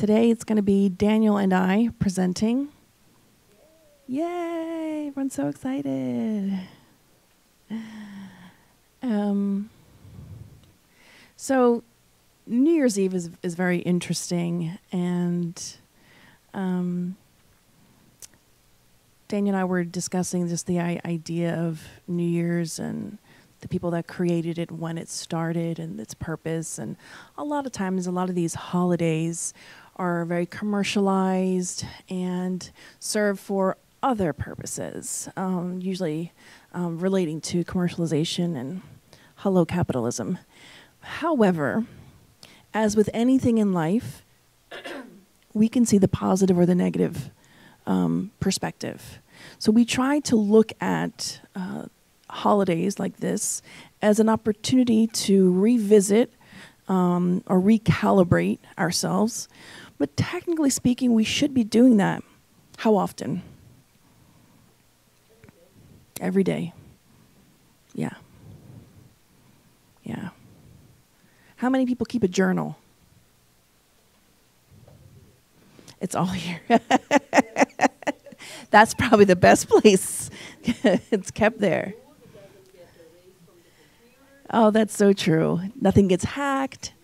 Today it's going to be Daniel and I presenting. Yay! Everyone's so excited. So New Year's Eve is very interesting, and Daniel and I were discussing just the idea of New Year's and the people that created it, when it started, and its purpose. And a lot of times, a lot of these holidays are very commercialized and serve for other purposes, usually relating to commercialization and hello capitalism. However, as with anything in life, we can see the positive or the negative perspective. So we try to look at holidays like this as an opportunity to revisit or recalibrate ourselves. But technically speaking, we should be doing that. How often? Every day. Yeah. Yeah. How many people keep a journal? It's all here. That's probably the best place. It's kept there. Oh, that's so true. Nothing gets hacked.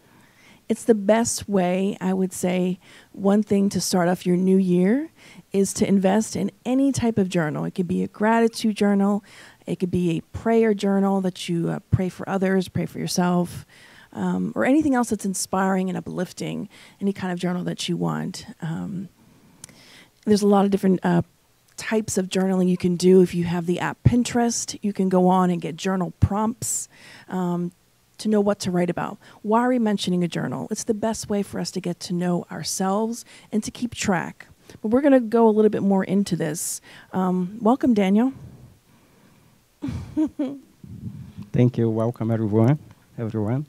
It's the best way, I would say. One thing to start off your new year is to invest in any type of journal. It could be a gratitude journal. It could be a prayer journal that you pray for others, pray for yourself, or anything else that's inspiring and uplifting, any kind of journal that you want. There's a lot of different types of journaling you can do. If you have the app Pinterest, you can go on and get journal prompts to know what to write about. Why are we mentioning a journal? It's the best way for us to get to know ourselves and to keep track. But we're going to go a little bit more into this. Welcome, Daniel. Thank you. Welcome, everyone. Welcome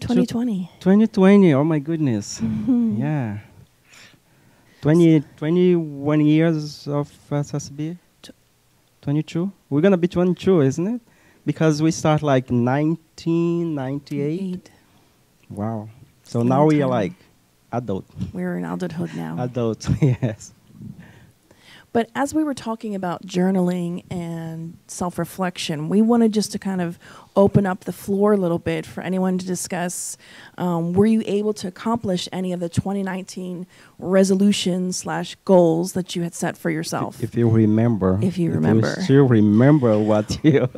2020. 2020, oh my goodness. Mm-hmm. Yeah. 21 years of SSB? 22? We're going to be 22, isn't it? Because we start like 1998. Wow. So now we are like adult. We're in adulthood now. Adult, yes. But as we were talking about journaling and self-reflection, we wanted just to kind of open up the floor a little bit for anyone to discuss, were you able to accomplish any of the 2019 resolutions/goals that you had set for yourself? If you remember. If you remember. If you still remember what you...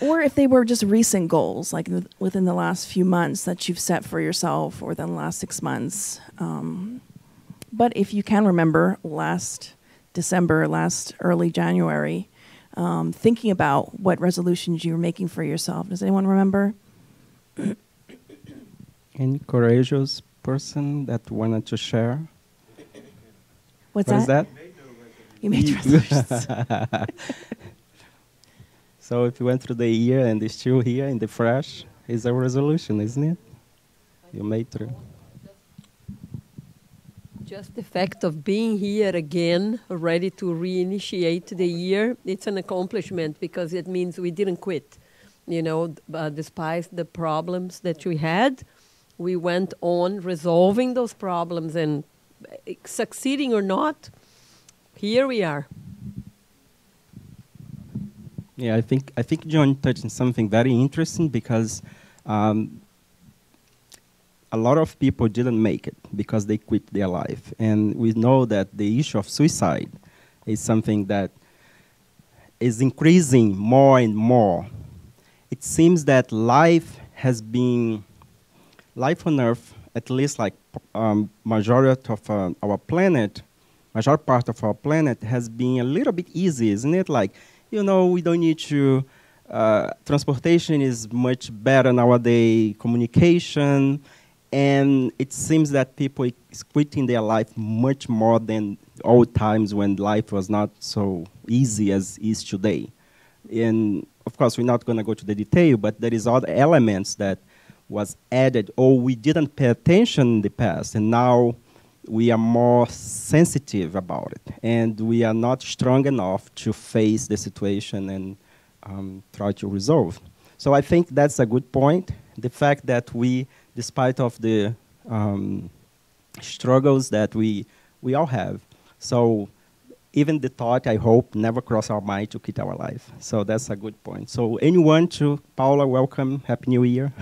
Or if they were just recent goals, like within the last few months that you've set for yourself or within the last 6 months. But if you can remember last... December, last early January, thinking about what resolutions you were making for yourself. Does anyone remember? Any courageous person that wanted to share? What is that? You made resolutions. So if you went through the year and it's still here in the fresh, it's a resolution, isn't it? You made through. Just the fact of being here again, ready to reinitiate the year, it's an accomplishment because it means we didn't quit. You know, despite the problems that we had, we went on resolving those problems and succeeding or not, here we are. Yeah, I think John touched on something very interesting because a lot of people didn't make it because they quit their life. And we know that the issue of suicide is something that is increasing more and more. It seems that life has been, life on Earth, at least like majority of our planet, major part of our planet has been a little bit easy, isn't it? Like, you know, we don't need to, transportation is much better nowadays, communication. And it seems that people is quitting their life much more than old times when life was not so easy as is today. And of course, we're not going to go to the detail, but there is other elements that was added, or we didn't pay attention in the past, and now we are more sensitive about it. And we are not strong enough to face the situation and try to resolve. So I think that's a good point. The fact that we, despite of the struggles that we all have. So even the thought, I hope, never crossed our mind to quit our life. So that's a good point. So anyone to Paula, welcome. Happy New Year.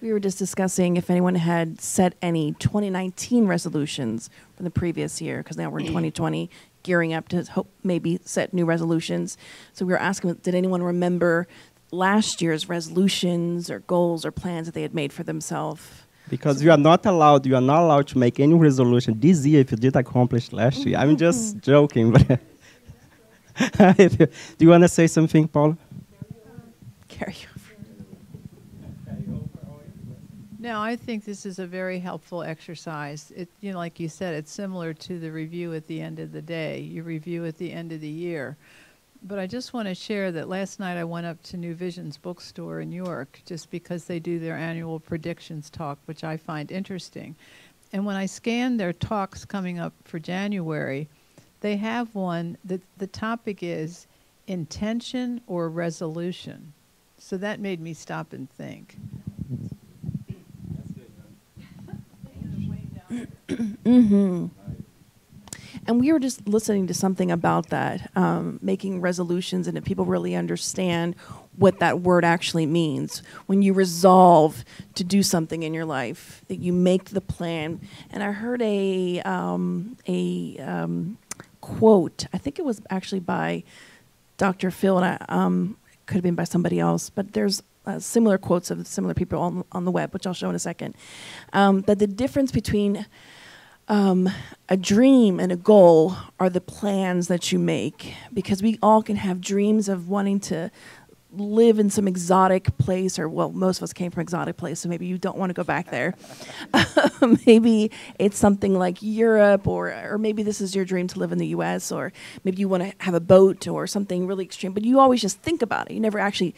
We were just discussing if anyone had set any 2019 resolutions from the previous year, because now we're in 2020, gearing up to hope maybe set new resolutions. So we were asking, did anyone remember last year's resolutions or goals or plans that they had made for themselves? Because you are not allowed to make any resolution this year if you did accomplish last year. I'm just joking. But do you want to say something, Paula? Carry over. No, I think this is a very helpful exercise. It, you know, like you said, it's similar to the review at the end of the day. You review at the end of the year. But I just want to share that last night I went up to New Vision's bookstore in New York just because they do their annual predictions talk, which I find interesting. And when I scanned their talks coming up for January, they have one that the topic is intention or resolution. So that made me stop and think. Mm-hmm. And we were just listening to something about that, making resolutions, and if people really understand what that word actually means. When you resolve to do something in your life, that you make the plan. And I heard a quote, I think it was actually by Dr. Phil, and it could have been by somebody else, but there's similar quotes of similar people on the web, which I'll show in a second, that the difference between a dream and a goal are the plans that you make, because we all can have dreams of wanting to live in some exotic place, or, well, most of us came from exotic place, so maybe you don't want to go back there. Maybe it's something like Europe, or maybe this is your dream to live in the US, or maybe you want to have a boat or something really extreme, but you always just think about it. You never actually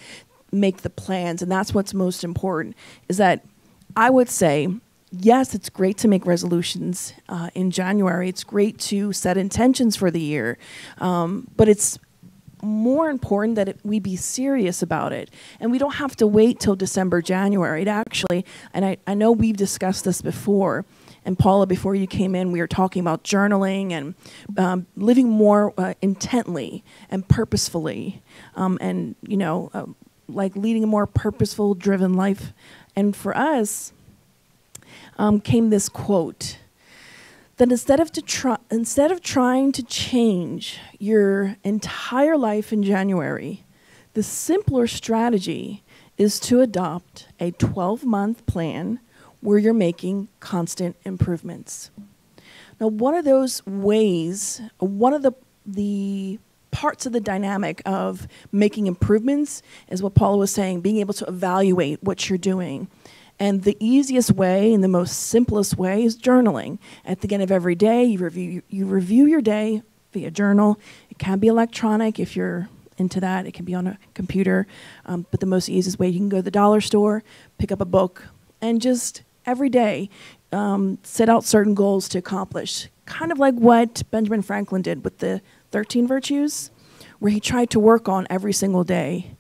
make the plans, and that's what's most important, is that I would say, yes, it's great to make resolutions in January. It's great to set intentions for the year. But it's more important that we be serious about it. And we don't have to wait till December, January. It actually, and I know we've discussed this before, and Paula, before you came in, we were talking about journaling and living more intently and purposefully, and, you know, like leading a more purposeful, driven life. And for us, came this quote, that instead of trying to change your entire life in January, the simpler strategy is to adopt a 12-month plan where you're making constant improvements. Now, one of those ways, one of the parts of the dynamic of making improvements is what Paula was saying, being able to evaluate what you're doing. And the easiest way and the most simplest way is journaling. At the end of every day, you review your day via journal. It can be electronic if you're into that. It can be on a computer. But the most easiest way, you can go to the dollar store, pick up a book, and just every day set out certain goals to accomplish. Kind of like what Benjamin Franklin did with the 13 virtues, where he tried to work on every single day.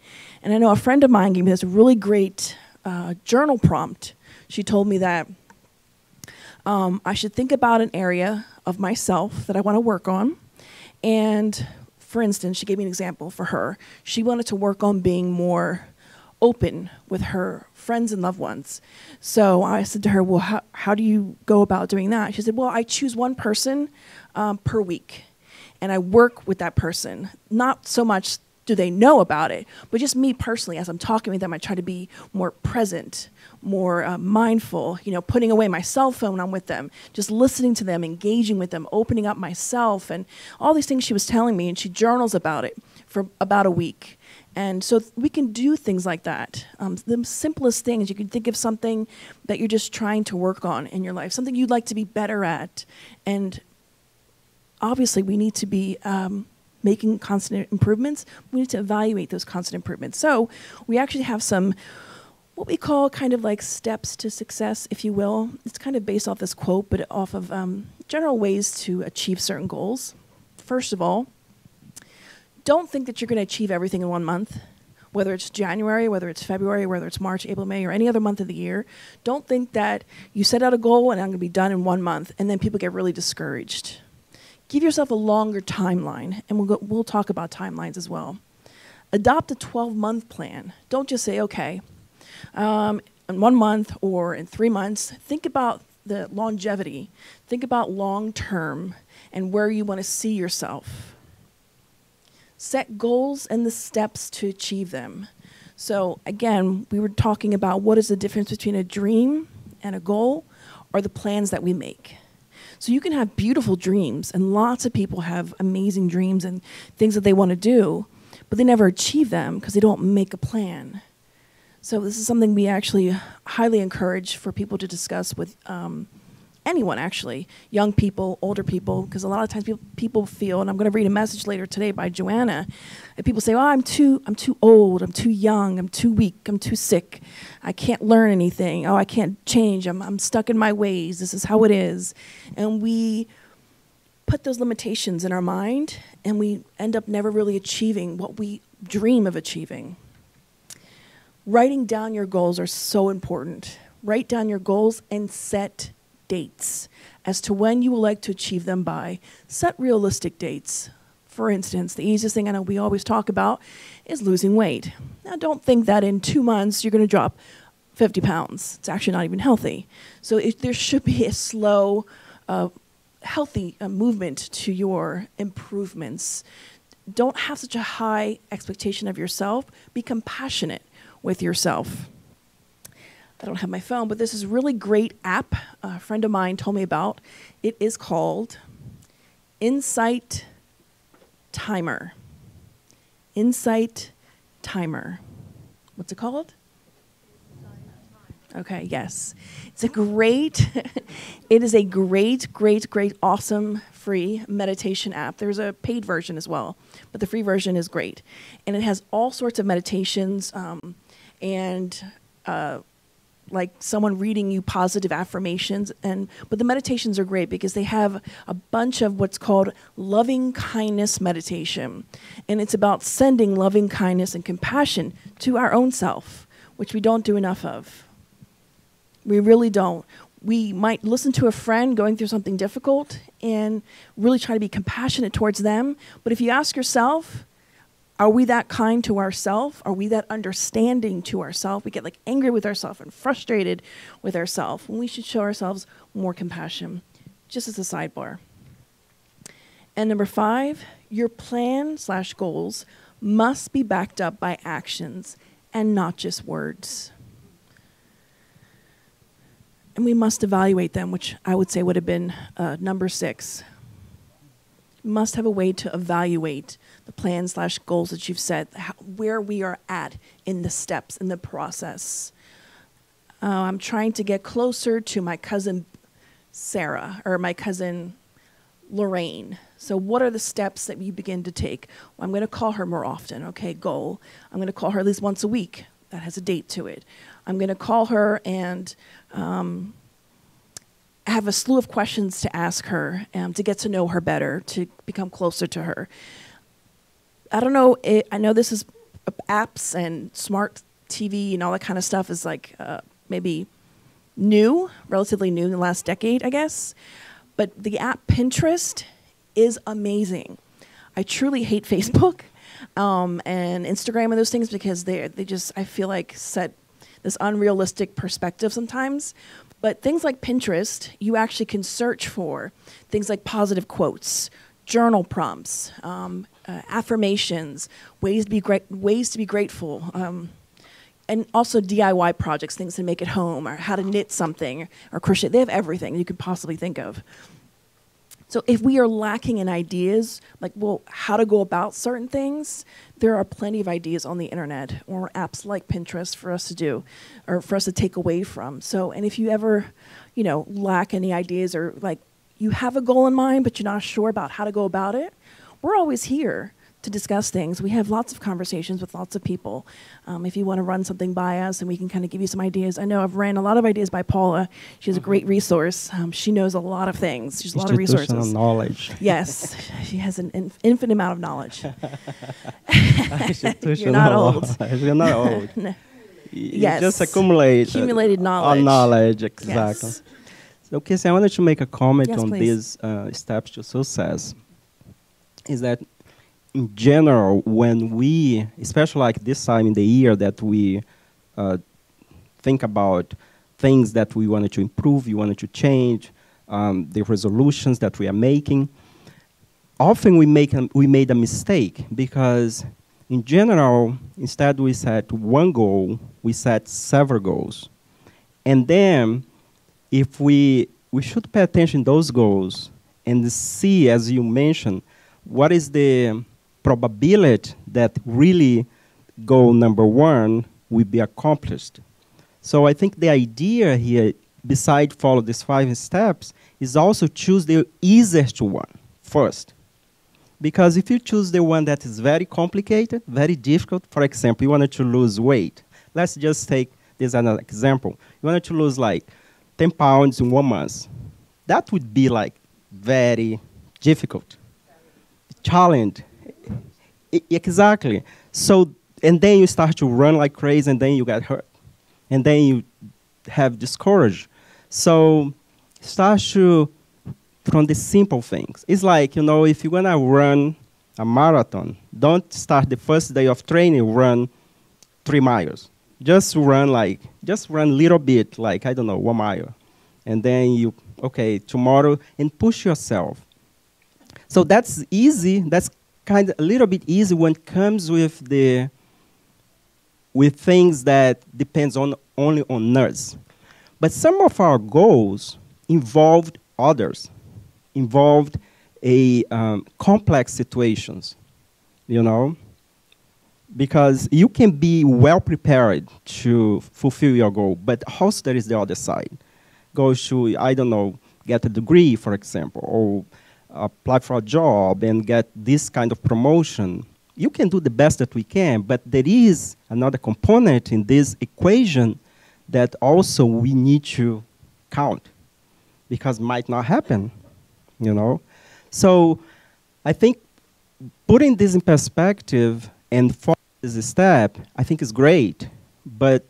And I know a friend of mine gave me this really great journal prompt. She told me that I should think about an area of myself that I want to work on. And for instance, she gave me an example for her. She wanted to work on being more open with her friends and loved ones. So I said to her, well, how do you go about doing that? She said, well, I choose one person per week, and I work with that person. Not so much do they know about it, but just me personally, as I'm talking with them, I try to be more present, more mindful, you know, putting away my cell phone when I'm with them, just listening to them, engaging with them, opening up myself, and all these things she was telling me, and she journals about it for about a week. And so we can do things like that. The simplest things, you can think of something that you're just trying to work on in your life, something you'd like to be better at. And obviously we need to be making constant improvements. We need to evaluate those constant improvements. So we actually have some, what we call kind of like steps to success, if you will. It's kind of based off this quote, but off of general ways to achieve certain goals. First of all, don't think that you're going to achieve everything in 1 month. whether it's January, whether it's February, whether it's March, April, May, or any other month of the year. Don't think that you set out a goal and I'm going to be done in 1 month, and then people get really discouraged. Give yourself a longer timeline, and we'll talk about timelines as well. Adopt a 12-month plan. Don't just say, okay, in 1 month or in 3 months, think about the longevity. Think about long-term and where you want to see yourself. Set goals and the steps to achieve them. So again, we were talking about what is the difference between a dream and a goal, or the plans that we make. So you can have beautiful dreams, and lots of people have amazing dreams and things that they want to do, but they never achieve them because they don't make a plan. So this is something we actually highly encourage for people to discuss with anyone, actually, young people, older people, because a lot of times people feel, and I'm going to read a message later today by Joanna, and people say, oh, I'm too old, I'm too young, I'm too weak, I'm too sick, I can't learn anything, oh, I can't change, I'm stuck in my ways, this is how it is. And we put those limitations in our mind, and we end up never really achieving what we dream of achieving. Writing down your goals are so important. Write down your goals and set dates as to when you would like to achieve them by. Set realistic dates. For instance, the easiest thing I know we always talk about is losing weight. Now, don't think that in 2 months you're going to drop 50 pounds. It's actually not even healthy. So there should be a slow, healthy movement to your improvements. Don't have such a high expectation of yourself. Be compassionate with yourself. I don't have my phone, but this is a really great app a friend of mine told me about. It is called Insight Timer. Insight Timer. What's it called? Okay, yes. It's a great, it is a great, awesome free meditation app. There's a paid version as well, but the free version is great. And it has all sorts of meditations, like someone reading you positive affirmations, but the meditations are great because they have a bunch of what's called loving kindness meditation, and it's about sending loving kindness and compassion to our own self, which we don't do enough of. We really don't. We might listen to a friend going through something difficult and really try to be compassionate towards them, but if you ask yourself, are we that kind to ourselves? Are we that understanding to ourselves? We get like angry with ourselves and frustrated with ourselves. And we should show ourselves more compassion, just as a sidebar. And number 5, your plan/goals must be backed up by actions and not just words. And we must evaluate them, which I would say would have been number 6. You must have a way to evaluate the plan/goals that you've set, where we are at in the steps, in the process. I'm trying to get closer to my cousin Sarah, or my cousin Lorraine. So what are the steps that you begin to take? Well, I'm going to call her more often, okay, goal. I'm going to call her at least once a week. That has a date to it. I'm going to call her and have a slew of questions to ask her, to get to know her better, to become closer to her. I don't know, I know this is apps and smart TV and all that kind of stuff is like maybe new, relatively new in the last decade, I guess. But the app Pinterest is amazing. I truly hate Facebook and Instagram and those things because they just, I feel like, set this unrealistic perspective sometimes. But things like Pinterest, you actually can search for things like positive quotes, journal prompts, affirmations, ways to be grateful, and also DIY projects, things to make at home, or how to knit something, or crochet. They have everything you could possibly think of. So if we are lacking in ideas, like, well, how to go about certain things, there are plenty of ideas on the internet or apps like Pinterest for us to do, or for us to take away from. So, and if you ever, you know, lack any ideas, or like you have a goal in mind, but you're not sure about how to go about it, we're always here to discuss things. We have lots of conversations with lots of people. If you want to run something by us and we can kind of give you some ideas. I know I've ran a lot of ideas by Paula. She has a great resource. She knows a lot of things. She has a lot of resources. Knowledge. Yes. She has an infinite amount of knowledge. You're not old. You're not old. No. Yes. Just accumulated knowledge. Exactly. Yes. So, Kirsten, I wanted to make a comment on these steps to success. Is that in general, when we, especially like this time in the year that we think about things that we wanted to improve, we wanted to change, the resolutions that we are making, often we made a mistake because in general, instead we set one goal, we set several goals. And then if we should pay attention to those goals and see, as you mentioned, what is the probability that really goal number one will be accomplished. So I think the idea here, besides follow these 5 steps, is also choose the easiest one first. Because if you choose the one that is very complicated, very difficult, for example, you wanted to lose weight. Let's just take this as an example. You wanted to lose like 10 pounds in 1 month. That would be like very difficult. Challenge. Exactly. So, and then you start to run like crazy, and then you get hurt. And then you have discouraged. So, start to, from the simple things. It's like, you know, if you're going to run a marathon, don't start the first day of training, run 3 miles. Just run like, just run a little bit, like, I don't know, 1 mile. And then you, okay, tomorrow, and push yourself. So that's easy, that's kind of a little bit easy when it comes with the things that depends on only on us. But some of our goals involved others, involved a complex situations, you know, because you can be well prepared to fulfill your goal, but also there is the other side. Go to, I don't know, get a degree, for example, or apply for a job and get this kind of promotion. You can do the best that we can, but there is another component in this equation that also we need to count because might not happen, you know? So I think putting this in perspective and follow this step, I think is great, but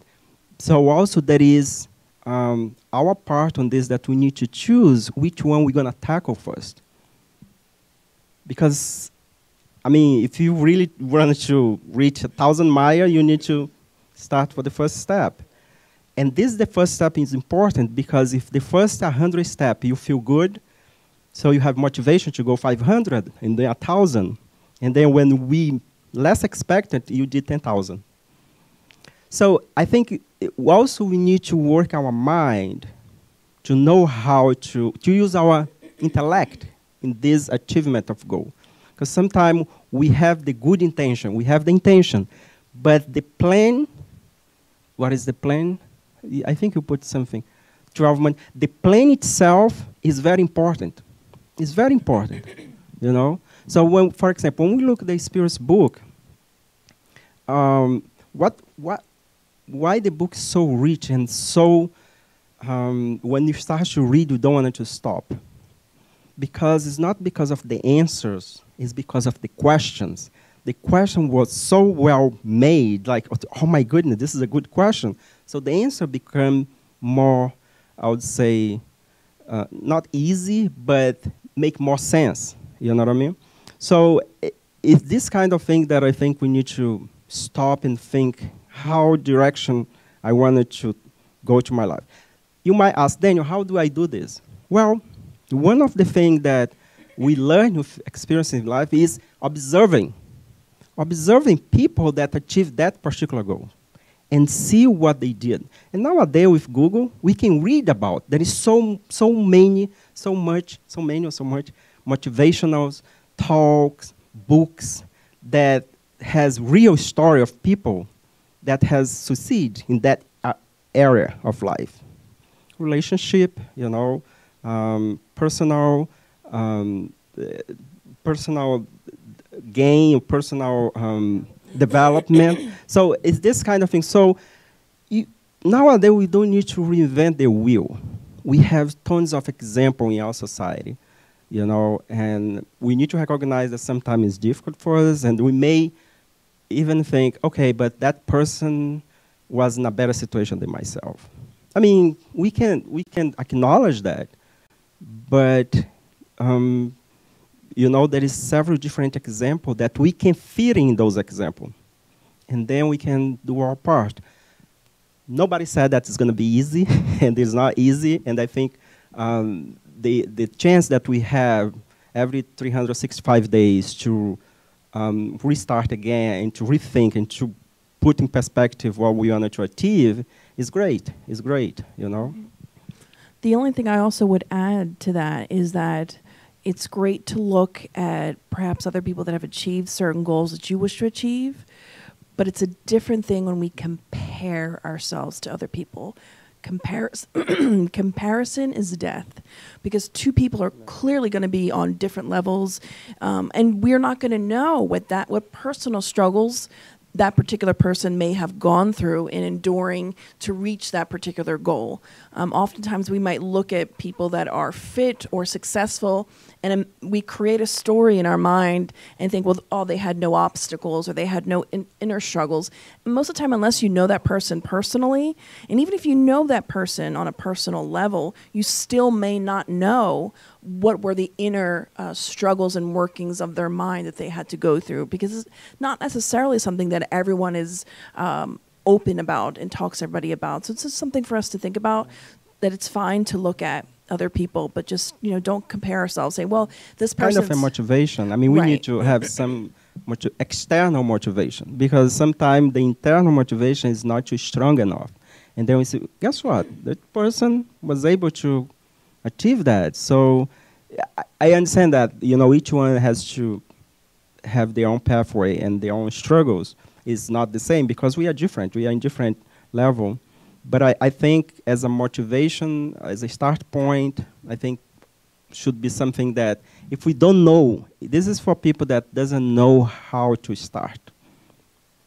so also there is our part on this that we need to choose which one we're gonna tackle first. Because, I mean, if you really want to reach 1,000 miles, you need to start for the first step. And this, the first step is important because if the first 100 steps you feel good, so you have motivation to go 500 and then 1,000. And then when we less expected, you did 10,000. So I think also we need to work our mind to know how to use our intellect in this achievement of goal. Because sometimes we have the good intention, we have the intention, but the plan, what is the plan? I think you put something, 12 months. The plan itself is very important. It's very important, you know? So when, for example, when we look at the Spirit's book, why the book is so rich and so, when you start to read, you don't want it to stop. Because it's not because of the answers, it's because of the questions. The question was so well made, like, oh my goodness, this is a good question. So the answer became more, I would say, not easy, but make more sense, you know what I mean? So it's this kind of thing that I think we need to stop and think how direction I wanted to go to my life. You might ask, Daniel, how do I do this? Well, one of the things that we learn with experience in life is observing. Observing people that achieve that particular goal and see what they did. And nowadays with Google, we can read about. There is so many motivational talks, books that has real story of people that has succeeded in that area of life. Relationship, you know, personal gain, personal development. So it's this kind of thing. So nowadays we don't need to reinvent the wheel. We have tons of examples in our society, you know, and we need to recognize that sometimes it's difficult for us, and we may even think, okay, but that person was in a better situation than myself. I mean, we can acknowledge that, but you know, there is several different examples that we can fit in those examples, and then we can do our part. Nobody said that it's going to be easy, and it's not easy. And I think the chance that we have every 365 days to restart again and to rethink and to put in perspective what we want to achieve is great. It's great, you know. The only thing I also would add to that is that it's great to look at perhaps other people that have achieved certain goals that you wish to achieve, but it's a different thing when we compare ourselves to other people. Comparison is death, because two people are clearly going to be on different levels, and we're not going to know what personal struggles that particular person may have gone through in enduring to reach that particular goal. Oftentimes we might look at people that are fit or successful, and we create a story in our mind and think, well, oh, they had no obstacles, or they had no inner struggles. And most of the time, unless you know that person personally, and even if you know that person on a personal level, you still may not know what were the inner struggles and workings of their mind that they had to go through, because it's not necessarily something that everyone is open about and talks to everybody about. So it's just something for us to think about, that it's fine to look at other people, but just, you know, don't compare ourselves. Say, well, this person kind of a motivation. I mean, we need to have some external motivation, because sometimes the internal motivation is not too strong enough. And then we say, guess what? That person was able to achieve that. So I understand that, you know, each one has to have their own pathway and their own struggles. It's not the same, because we are different. We are in different level. But I think as a motivation, as a start point, I think should be something that if we don't know, this is for people that doesn't know how to start,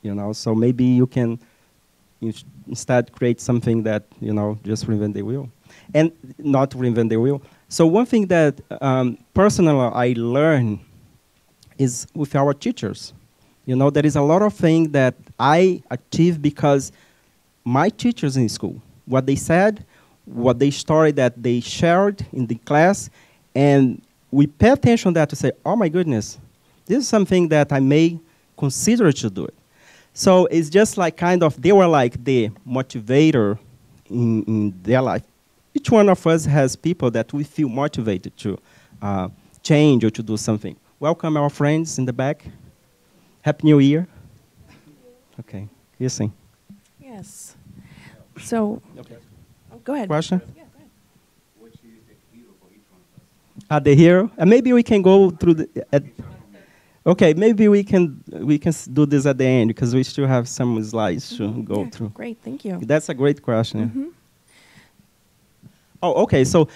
you know. So maybe you can instead create something that, you know, just reinvent the wheel. And not reinvent the wheel. So one thing that personally I learned is with our teachers. You know, there is a lot of things that I achieved because my teachers in school, what they said, what they story that they shared in the class, and we pay attention to that to say, oh my goodness, this is something that I may consider to do it. So it's just like kind of, they were like the motivator in their life. Each one of us has people that we feel motivated to change or to do something. Welcome our friends in the back. Happy New Year. Okay, Kirsten. Yes. So, okay. Oh, go ahead. Question? Yeah, go ahead. What is the hero for each one of us? The hero? Maybe we can go through the... okay, maybe we can do this at the end, because we still have some slides to go through. Great, thank you. That's a great question. Mm-hmm. Oh, okay, so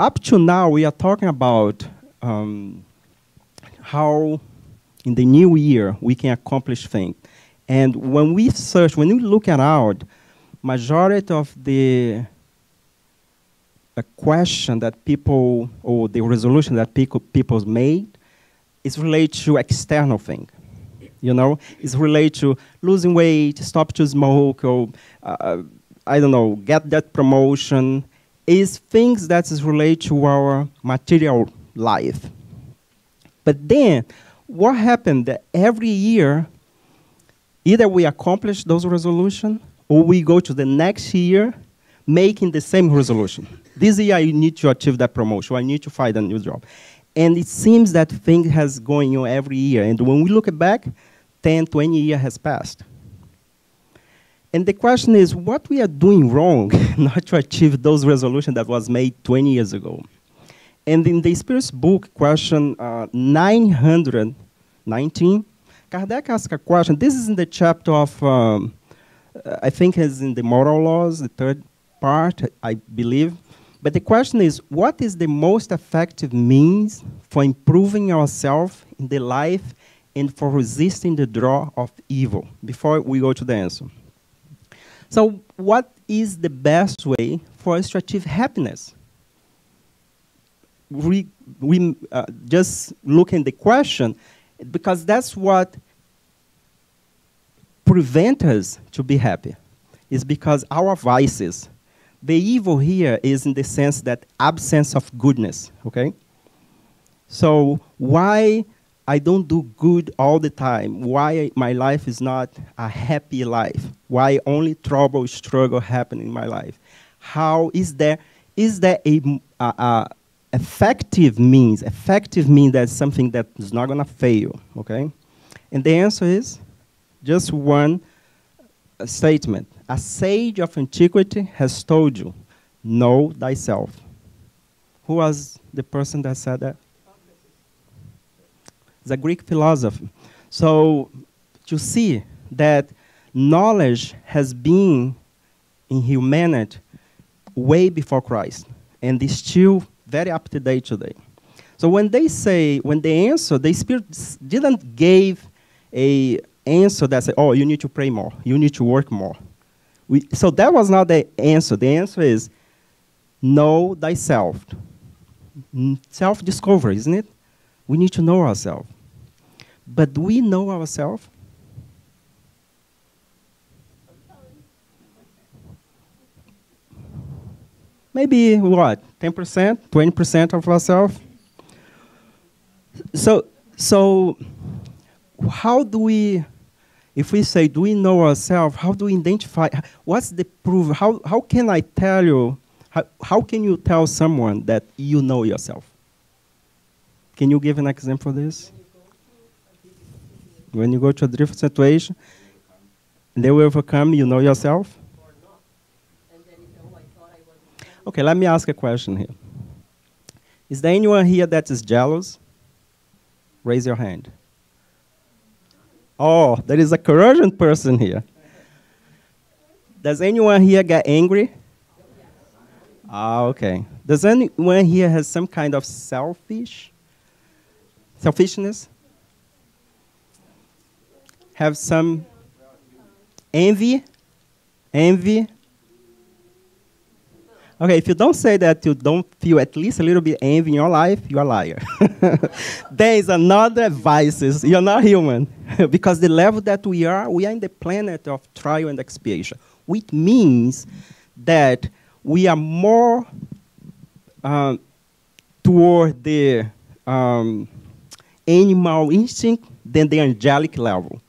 up to now we are talking about how in the new year we can accomplish things. And when we search, when we look around, majority of the question that people, or the resolution that people made, is related to external things. You know, it's related to losing weight, stop to smoke, or I don't know, get that promotion. Is things that is related to our material life. But then, what happened that every year, either we accomplish those resolutions, or we go to the next year making the same resolution. This year I need to achieve that promotion, I need to find a new job. And it seems that thing has going on every year, and when we look back, 10, 20 years has passed. And the question is, what we are doing wrong not to achieve those resolutions that was made 20 years ago? And in the Spirit's book, question 919, Kardec asks a question. This is in the chapter of, I think it's in the Moral Laws, the third part, I believe. But the question is, what is the most effective means for improving ourselves in the life and for resisting the draw of evil? Before we go to the answer. So what is the best way for us to achieve happiness? We just look at the question, because that's what prevents us to be happy. It's because our vices. The evil here is in the sense that absence of goodness, okay? So why I don't do good all the time? Why my life is not a happy life? Why only trouble, struggle happen in my life? How is there a effective means that's something that is not gonna fail, okay? And the answer is just one statement. A sage of antiquity has told you, know thyself. Who was the person that said that? It's a Greek philosopher. So to see that knowledge has been in humanity way before Christ, and is still very up to date today. So when they say, when they answer, the Spirit didn't give a answer that said, oh, you need to pray more, you need to work more. So that was not the answer. The answer is, know thyself. Self-discovery, isn't it? We need to know ourselves. But do we know ourselves? Maybe, what, 10%, 20% of ourselves? So how do we... If we say, do we know ourselves? How do we identify? What's the proof? How can I tell you? How can you tell someone that you know yourself? Can you give an example of this? When you go to a different situation, they will overcome, you know yourself? Or not. And then, oh, I thought I was... Okay, let me ask a question here. Is there anyone here that is jealous? Raise your hand. Oh, there is a courageous person here. Does anyone here get angry? Ah, okay. Does anyone here has some kind of selfishness? Have some envy? Envy? Okay, if you don't say that you don't feel at least a little bit envy in your life, you're a liar. There is another vices. You're not human. Because the level that we are in the planet of trial and expiation, which means that we are more toward the animal instinct than the angelic level,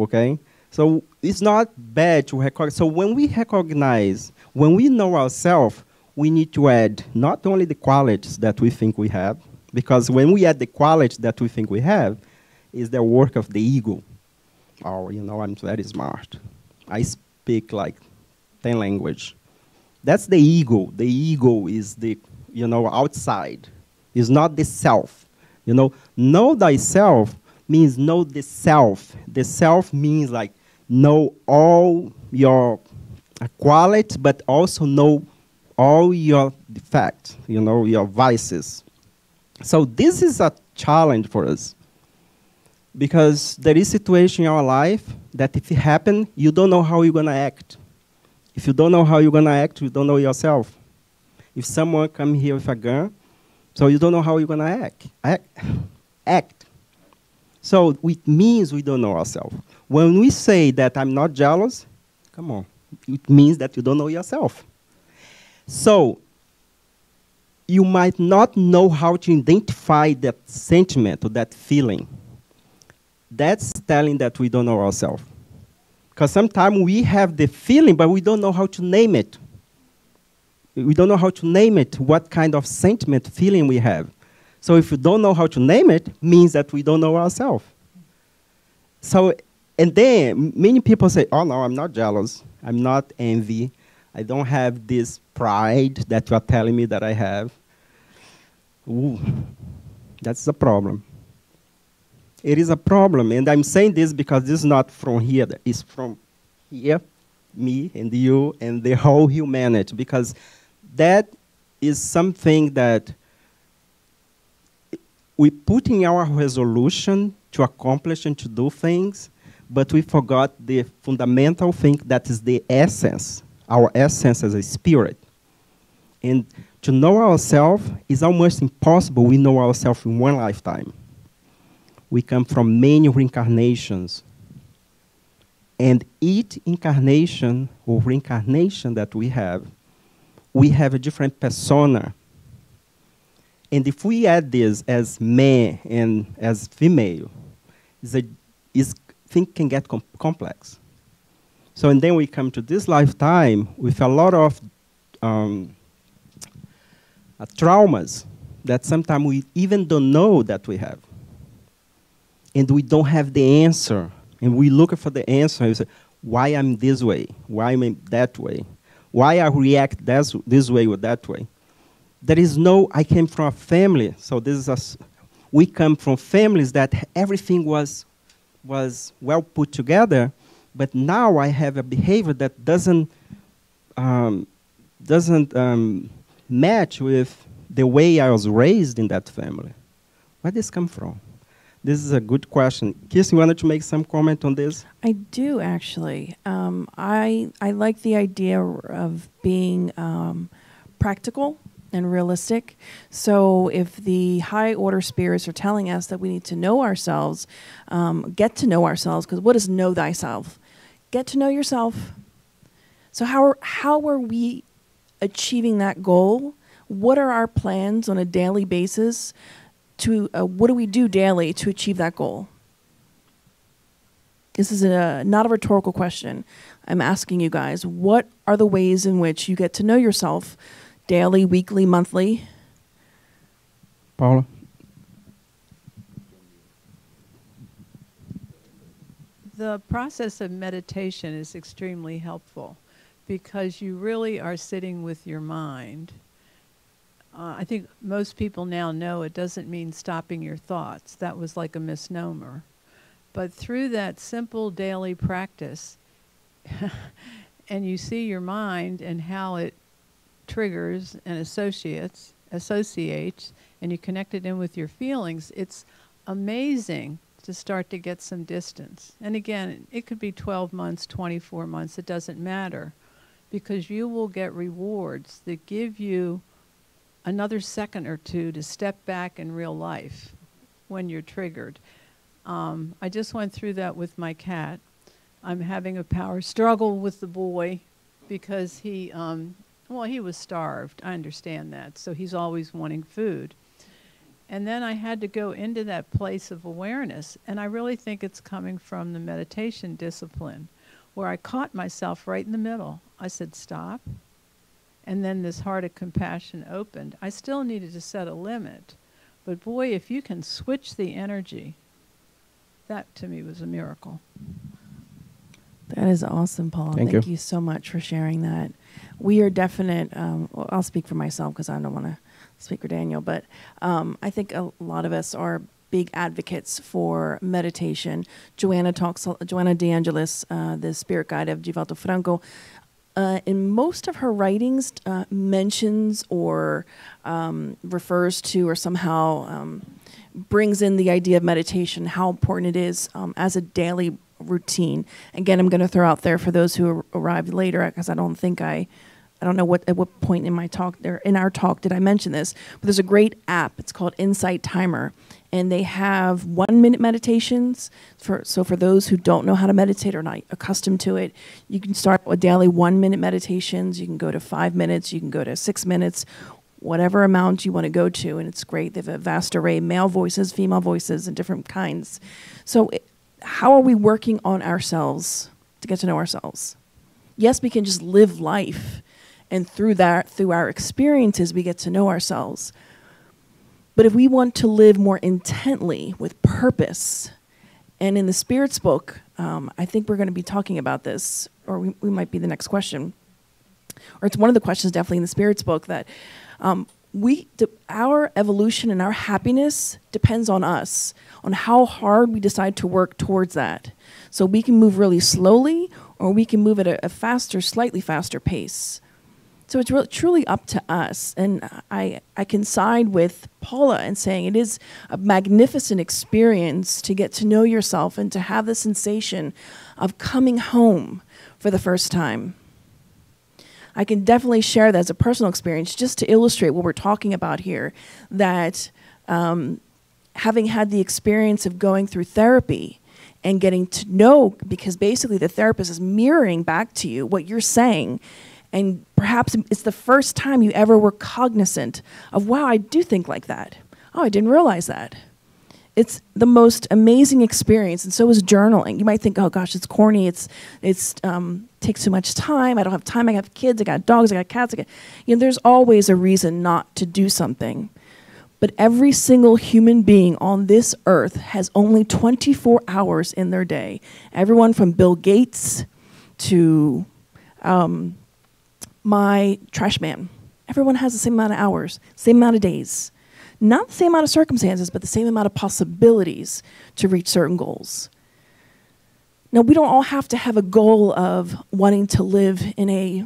okay? So it's not bad to recognize. So when we recognize, when we know ourselves, we need to add not only the qualities that we think we have, because when we add the qualities that we think we have, is the work of the ego. Oh, you know, I'm very smart. I speak like 10 languages. That's the ego. The ego is the, you know, outside. It's not the self. You know thyself means know the self. The self means like know all your qualities, but also know all your defects, you know, your vices. So this is a challenge for us. Because there is situation in our life that if it happens, you don't know how you're going to act. If you don't know how you're going to act, you don't know yourself. If someone comes here with a gun, so you don't know how you're going to act. So it means we don't know ourselves. When we say that I'm not jealous, come on, it means that you don't know yourself. So you might not know how to identify that sentiment or that feeling. That's telling that we don't know ourselves. Because sometimes we have the feeling, but we don't know how to name it. We don't know how to name it, what kind of sentiment, feeling we have. So if you don't know how to name it, means that we don't know ourselves. So, and then many people say, oh no, I'm not jealous. I'm not envy. I don't have this pride that you are telling me that I have. Ooh, that's the problem. It is a problem, and I'm saying this because this is not from here. It's from here, me and you, and the whole humanity, because that is something that we put in our resolution to accomplish and to do things, but we forgot the fundamental thing that is the essence, our essence as a spirit. And to know ourselves is almost impossible. We know ourselves in one lifetime. We come from many reincarnations. And each incarnation or reincarnation that we have a different persona. And if we add this as man and as female, things can get complex. So, and then we come to this lifetime with a lot of traumas that sometimes we even don't know that we have. And we don't have the answer. And we look for the answer and we say, why I'm this way? Why I'm that way? Why I react this way or that way? There is no, I came from a family, so this is us. We come from families that everything was well put together, but now I have a behavior that doesn't match with the way I was raised in that family. Where did this come from? This is a good question. Kirsten, you wanted to make some comment on this? I do, actually. I like the idea of being practical and realistic. So if the high order spirits are telling us that we need to know ourselves, get to know ourselves, because what is know thyself? Get to know yourself. So how are we achieving that goal? What are our plans on a daily basis? What do we do daily to achieve that goal? This is not a rhetorical question. I'm asking you guys, what are the ways in which you get to know yourself? Daily, weekly, monthly? Paula? The process of meditation is extremely helpful because you really are sitting with your mind. I think most people now know it doesn't mean stopping your thoughts. That was like a misnomer. But through that simple daily practice, and you see your mind and how it triggers and associates, and you connect it in with your feelings, it's amazing to start to get some distance. And again, it could be 12 months, 24 months, it doesn't matter, because you will get rewards that give you another second or two to step back in real life when you're triggered. I just went through that with my cat. I'm having a power struggle with the boy because he, well, he was starved, I understand that, so he's always wanting food. And then I had to go into that place of awareness, and I really think it's coming from the meditation discipline, where I caught myself right in the middle. I said, stop, and then this heart of compassion opened. I still needed to set a limit, but boy, if you can switch the energy, that to me was a miracle. That is awesome, Paul. Thank you so much for sharing that. We are definite, well, I'll speak for myself because I don't want to speak for Daniel, but I think a lot of us are big advocates for meditation. Joanna DeAngelis, the spirit guide of Givaldo Franco, in most of her writings mentions or refers to or somehow brings in the idea of meditation, how important it is as a daily routine. Again, I'm going to throw out there for those who arrived later, because I don't think I don't know at what point in my talk there in our talk did I mention this, but there's a great app. It's called Insight Timer, and they have 1-minute meditations. So for those who don't know how to meditate or not accustomed to it, you can start with daily 1-minute meditations. You can go to 5 minutes. You can go to 6 minutes. Whatever amount you want to go to, and it's great. They have a vast array: male voices, female voices, and different kinds. So. How are we working on ourselves to get to know ourselves? Yes, we can just live life, and through that, through our experiences, we get to know ourselves. But if we want to live more intently with purpose, and in the Spirit's book, I think we're going to be talking about this, or we might be the next question, or it's one of the questions definitely in the Spirit's book, that our evolution and our happiness depends on us, on how hard we decide to work towards that. So we can move really slowly, or we can move at a faster, slightly faster pace. So it's really, truly up to us. And I can side with Paula in saying it is a magnificent experience to get to know yourself and to have the sensation of coming home for the first time. I can definitely share that as a personal experience just to illustrate what we're talking about here, that having had the experience of going through therapy and getting to know, because basically the therapist is mirroring back to you what you're saying, and perhaps it's the first time you ever were cognizant of, wow, I do think like that. Oh, I didn't realize that. It's the most amazing experience, and so is journaling. You might think, oh gosh, it's corny, it takes too much time, I don't have time, I have kids, I got dogs, I got cats, you know, there's always a reason not to do something. But every single human being on this earth has only 24 hours in their day. Everyone from Bill Gates to my trash man. Everyone has the same amount of hours, same amount of days. Not the same amount of circumstances, but the same amount of possibilities to reach certain goals. Now, we don't all have to have a goal of wanting to live in a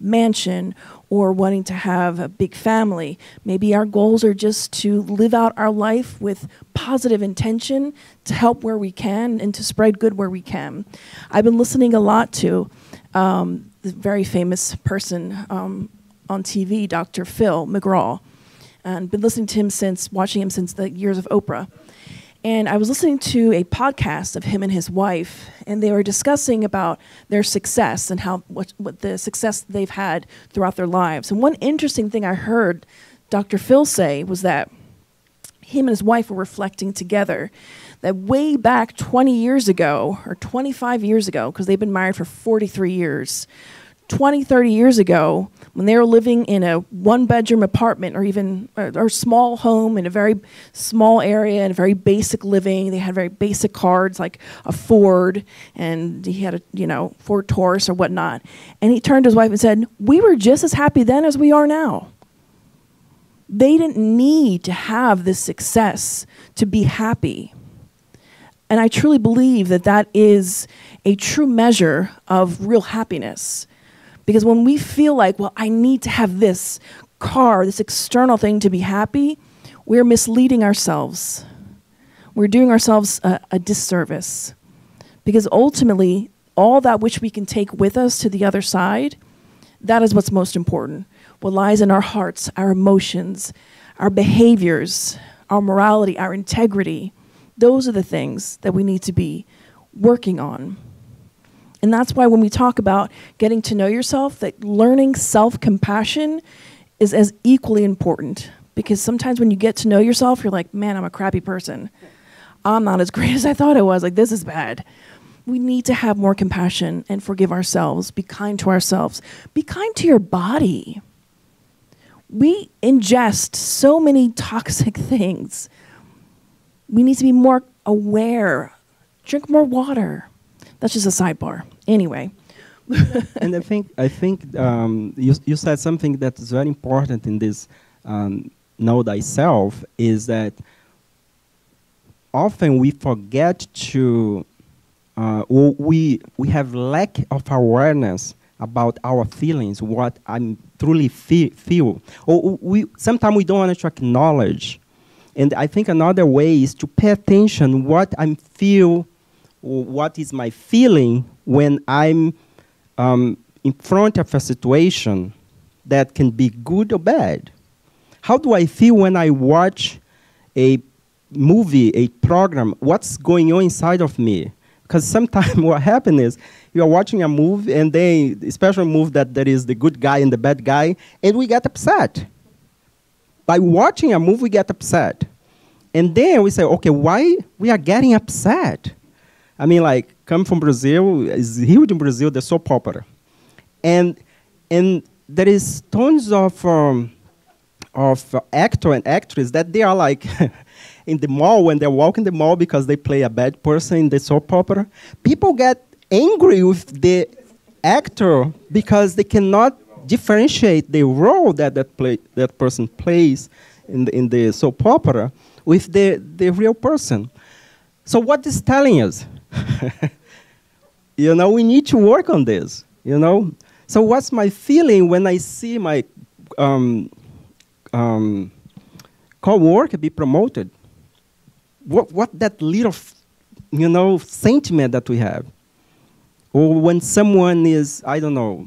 mansion or wanting to have a big family. Maybe our goals are just to live out our life with positive intention, to help where we can, and to spread good where we can. I've been listening a lot to the very famous person on TV, Dr. Phil McGraw, and been listening to him since, watching him since the years of Oprah. And I was listening to a podcast of him and his wife, and they were discussing about their success and how what the success they've had throughout their lives. And one interesting thing I heard Dr. Phil say was that him and his wife were reflecting together that way back 20 years ago, or 25 years ago, because they've been married for 43 years, 20, 30 years ago, when they were living in a one-bedroom apartment or even or small home in a very small area and very basic living, they had very basic cards like a Ford, and he had a Ford Taurus or whatnot. And he turned to his wife and said, "We were just as happy then as we are now." They didn't need to have this success to be happy. And I truly believe that that is a true measure of real happiness. Because when we feel like, well, I need to have this car, this external thing to be happy, we're misleading ourselves. We're doing ourselves a disservice. Because ultimately, all that which we can take with us to the other side, that is what's most important. What lies in our hearts, our emotions, our behaviors, our morality, our integrity, those are the things that we need to be working on. And that's why when we talk about getting to know yourself, that learning self-compassion is as equally important. Because sometimes when you get to know yourself, you're like, man, I'm a crappy person. I'm not as great as I thought I was. Like, this is bad. We need to have more compassion and forgive ourselves. Be kind to ourselves. Be kind to your body. We ingest so many toxic things. We need to be more aware. Drink more water. That's just a sidebar. Anyway. And I think you said something that is very important in this know thyself, is that often we forget to, we have lack of awareness about our feelings, what I truly feel. Or sometimes we don't want to acknowledge. And I think another way is to pay attention what I feel, what is my feeling when I'm in front of a situation that can be good or bad? How do I feel when I watch a movie, a program? What's going on inside of me? Because sometimes what happens is you're watching a movie, and they, especially a movie that there is the good guy and the bad guy, and we get upset. By watching a movie, we get upset. And then we say, okay, why we are getting upset? I mean, like, come from Brazil, it's huge in Brazil, they're so popular. And there is tons of actor and actress that they are like in the mall, when they walk in the mall because they play a bad person, they're so popular. People get angry with the actor because they cannot differentiate the role that that person plays in the soap opera with the real person. So what is telling us? We need to work on this. So what's my feeling when I see my co-worker be promoted? What that little, you know, sentiment that we have? Or when someone is, I don't know,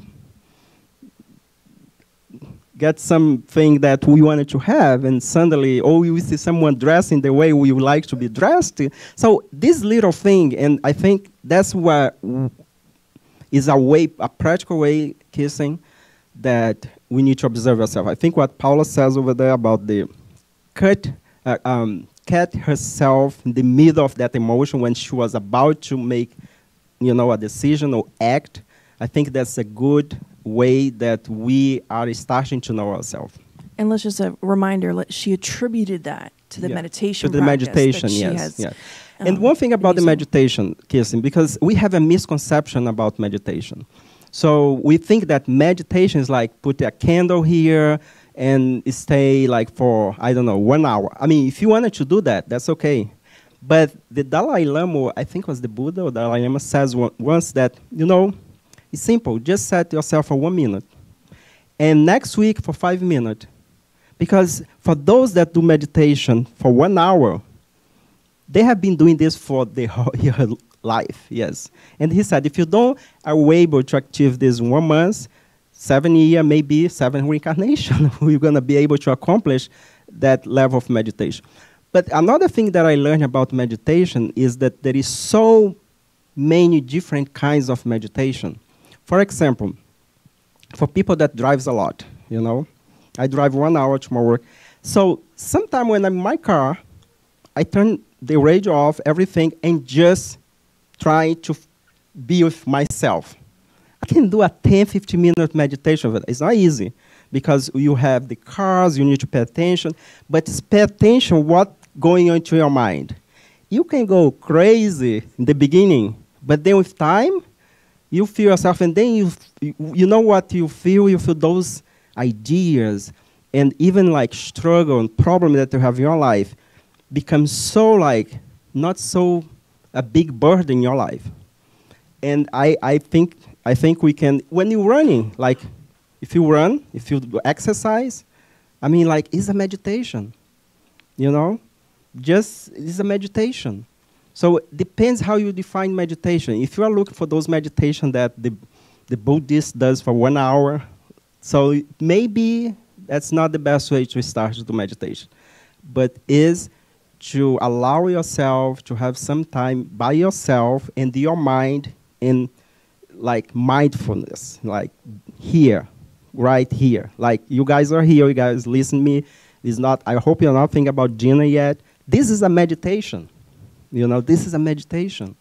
get something that we wanted to have, and suddenly, oh, we see someone dressing the way we would like to be dressed. So this little thing, and I think that's what is a way, a practical way, Kirsten, that we need to observe ourselves. I think what Paula says over there about the cat herself in the middle of that emotion when she was about to make, you know, a decision or act, I think that's a good way that we are starting to know ourselves. And let's just a reminder, she attributed that to the meditation. To the meditation, yes. Yeah. And one thing about the meditation, Kirsten, because we have a misconception about meditation. So we think that meditation is like put a candle here and stay like for, I don't know, 1 hour. I mean, if you wanted to do that, that's okay. But the Dalai Lama, I think it was the Buddha or Dalai Lama, says once that, you know, it's simple. Just set yourself for 1 minute. And next week for 5 minutes. Because for those that do meditation for 1 hour, they have been doing this for their whole life, yes. And he said, if you don't are able to achieve this 1 month, 7 years, maybe 7 reincarnations, we're going to be able to accomplish that level of meditation. But another thing that I learned about meditation is that there is so many different kinds of meditation. For example, for people that drives a lot, you know, I drive 1 hour to my work. So sometime when I'm in my car, I turn the radio off, everything, and just try to be with myself. I can do a 10, 15-minute meditation, but it's not easy because you have the cars, you need to pay attention, but it's pay attention what's going on into your mind. You can go crazy in the beginning, but then with time, you feel yourself, and then you know what you feel those ideas, and even like struggle and problem that you have in your life becomes so like, not so a big burden in your life. And I think we can, when you're running, like if you run, if you exercise, I mean like it's a meditation, you know? Just, it's a meditation. So it depends how you define meditation. If you are looking for those meditation that the Buddhist does for 1 hour, so maybe that's not the best way to start to do meditation, but is to allow yourself to have some time by yourself and your mind in like mindfulness, like here, right here. Like you guys are here, you guys listen to me. It's not, I hope you're not thinking about Gina yet. This is a meditation. You know, this is a meditation.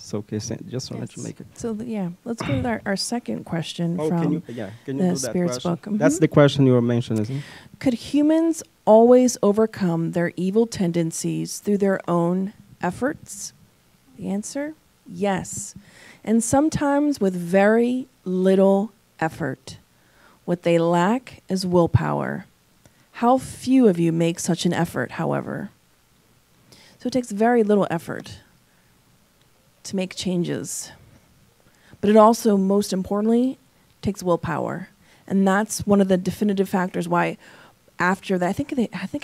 So, Kirsten, just wanted to make it. So, yeah, let's go with our second question from the Spirit's Book. Mm-hmm. That's the question you were mentioning, isn't it? Could humans always overcome their evil tendencies through their own efforts? The answer, yes. And sometimes with very little effort. What they lack is willpower. How few of you make such an effort, however? So it takes very little effort to make changes. But it also, most importantly, takes willpower. And that's one of the definitive factors why after that, I think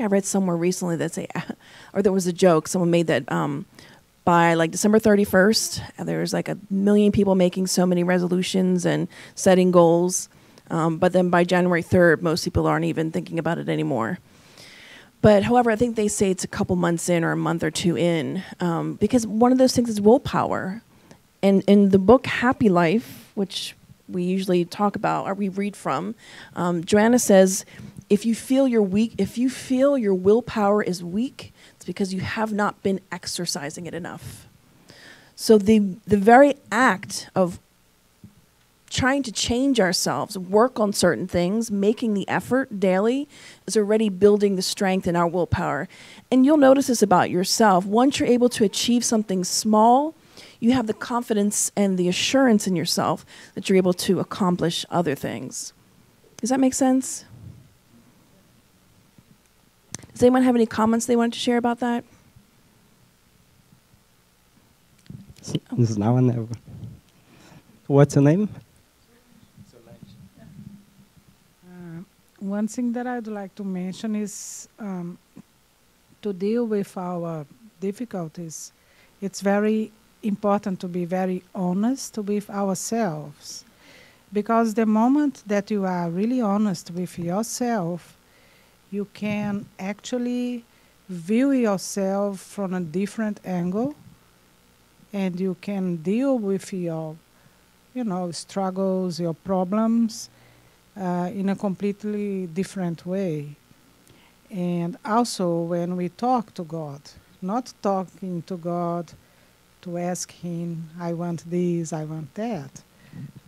I read somewhere recently that say, or there was a joke, someone made that by like December 31st, there was like 1 million people making so many resolutions and setting goals. But then by January 3rd, most people aren't even thinking about it anymore. But however, I think they say it's a couple months in or a month or two in, because one of those things is willpower. And in the book Happy Life, which we usually talk about or we read from, Joanna says, if you feel your willpower is weak, it's because you have not been exercising it enough. So the very act of trying to change ourselves, work on certain things, making the effort daily is already building the strength in our willpower. And you'll notice this about yourself. Once you're able to achieve something small, you have the confidence and the assurance in yourself that you're able to accomplish other things. Does that make sense? Does anyone have any comments they wanted to share about that? This is now or never. What's her name? one thing that I'd like to mention is to deal with our difficulties, it's very important to be very honest with ourselves. Because the moment that you are really honest with yourself, you can actually view yourself from a different angle, and you can deal with your, struggles, your problems in a completely different way. And also when we talk to God, not talking to God to ask him, I want this, I want that.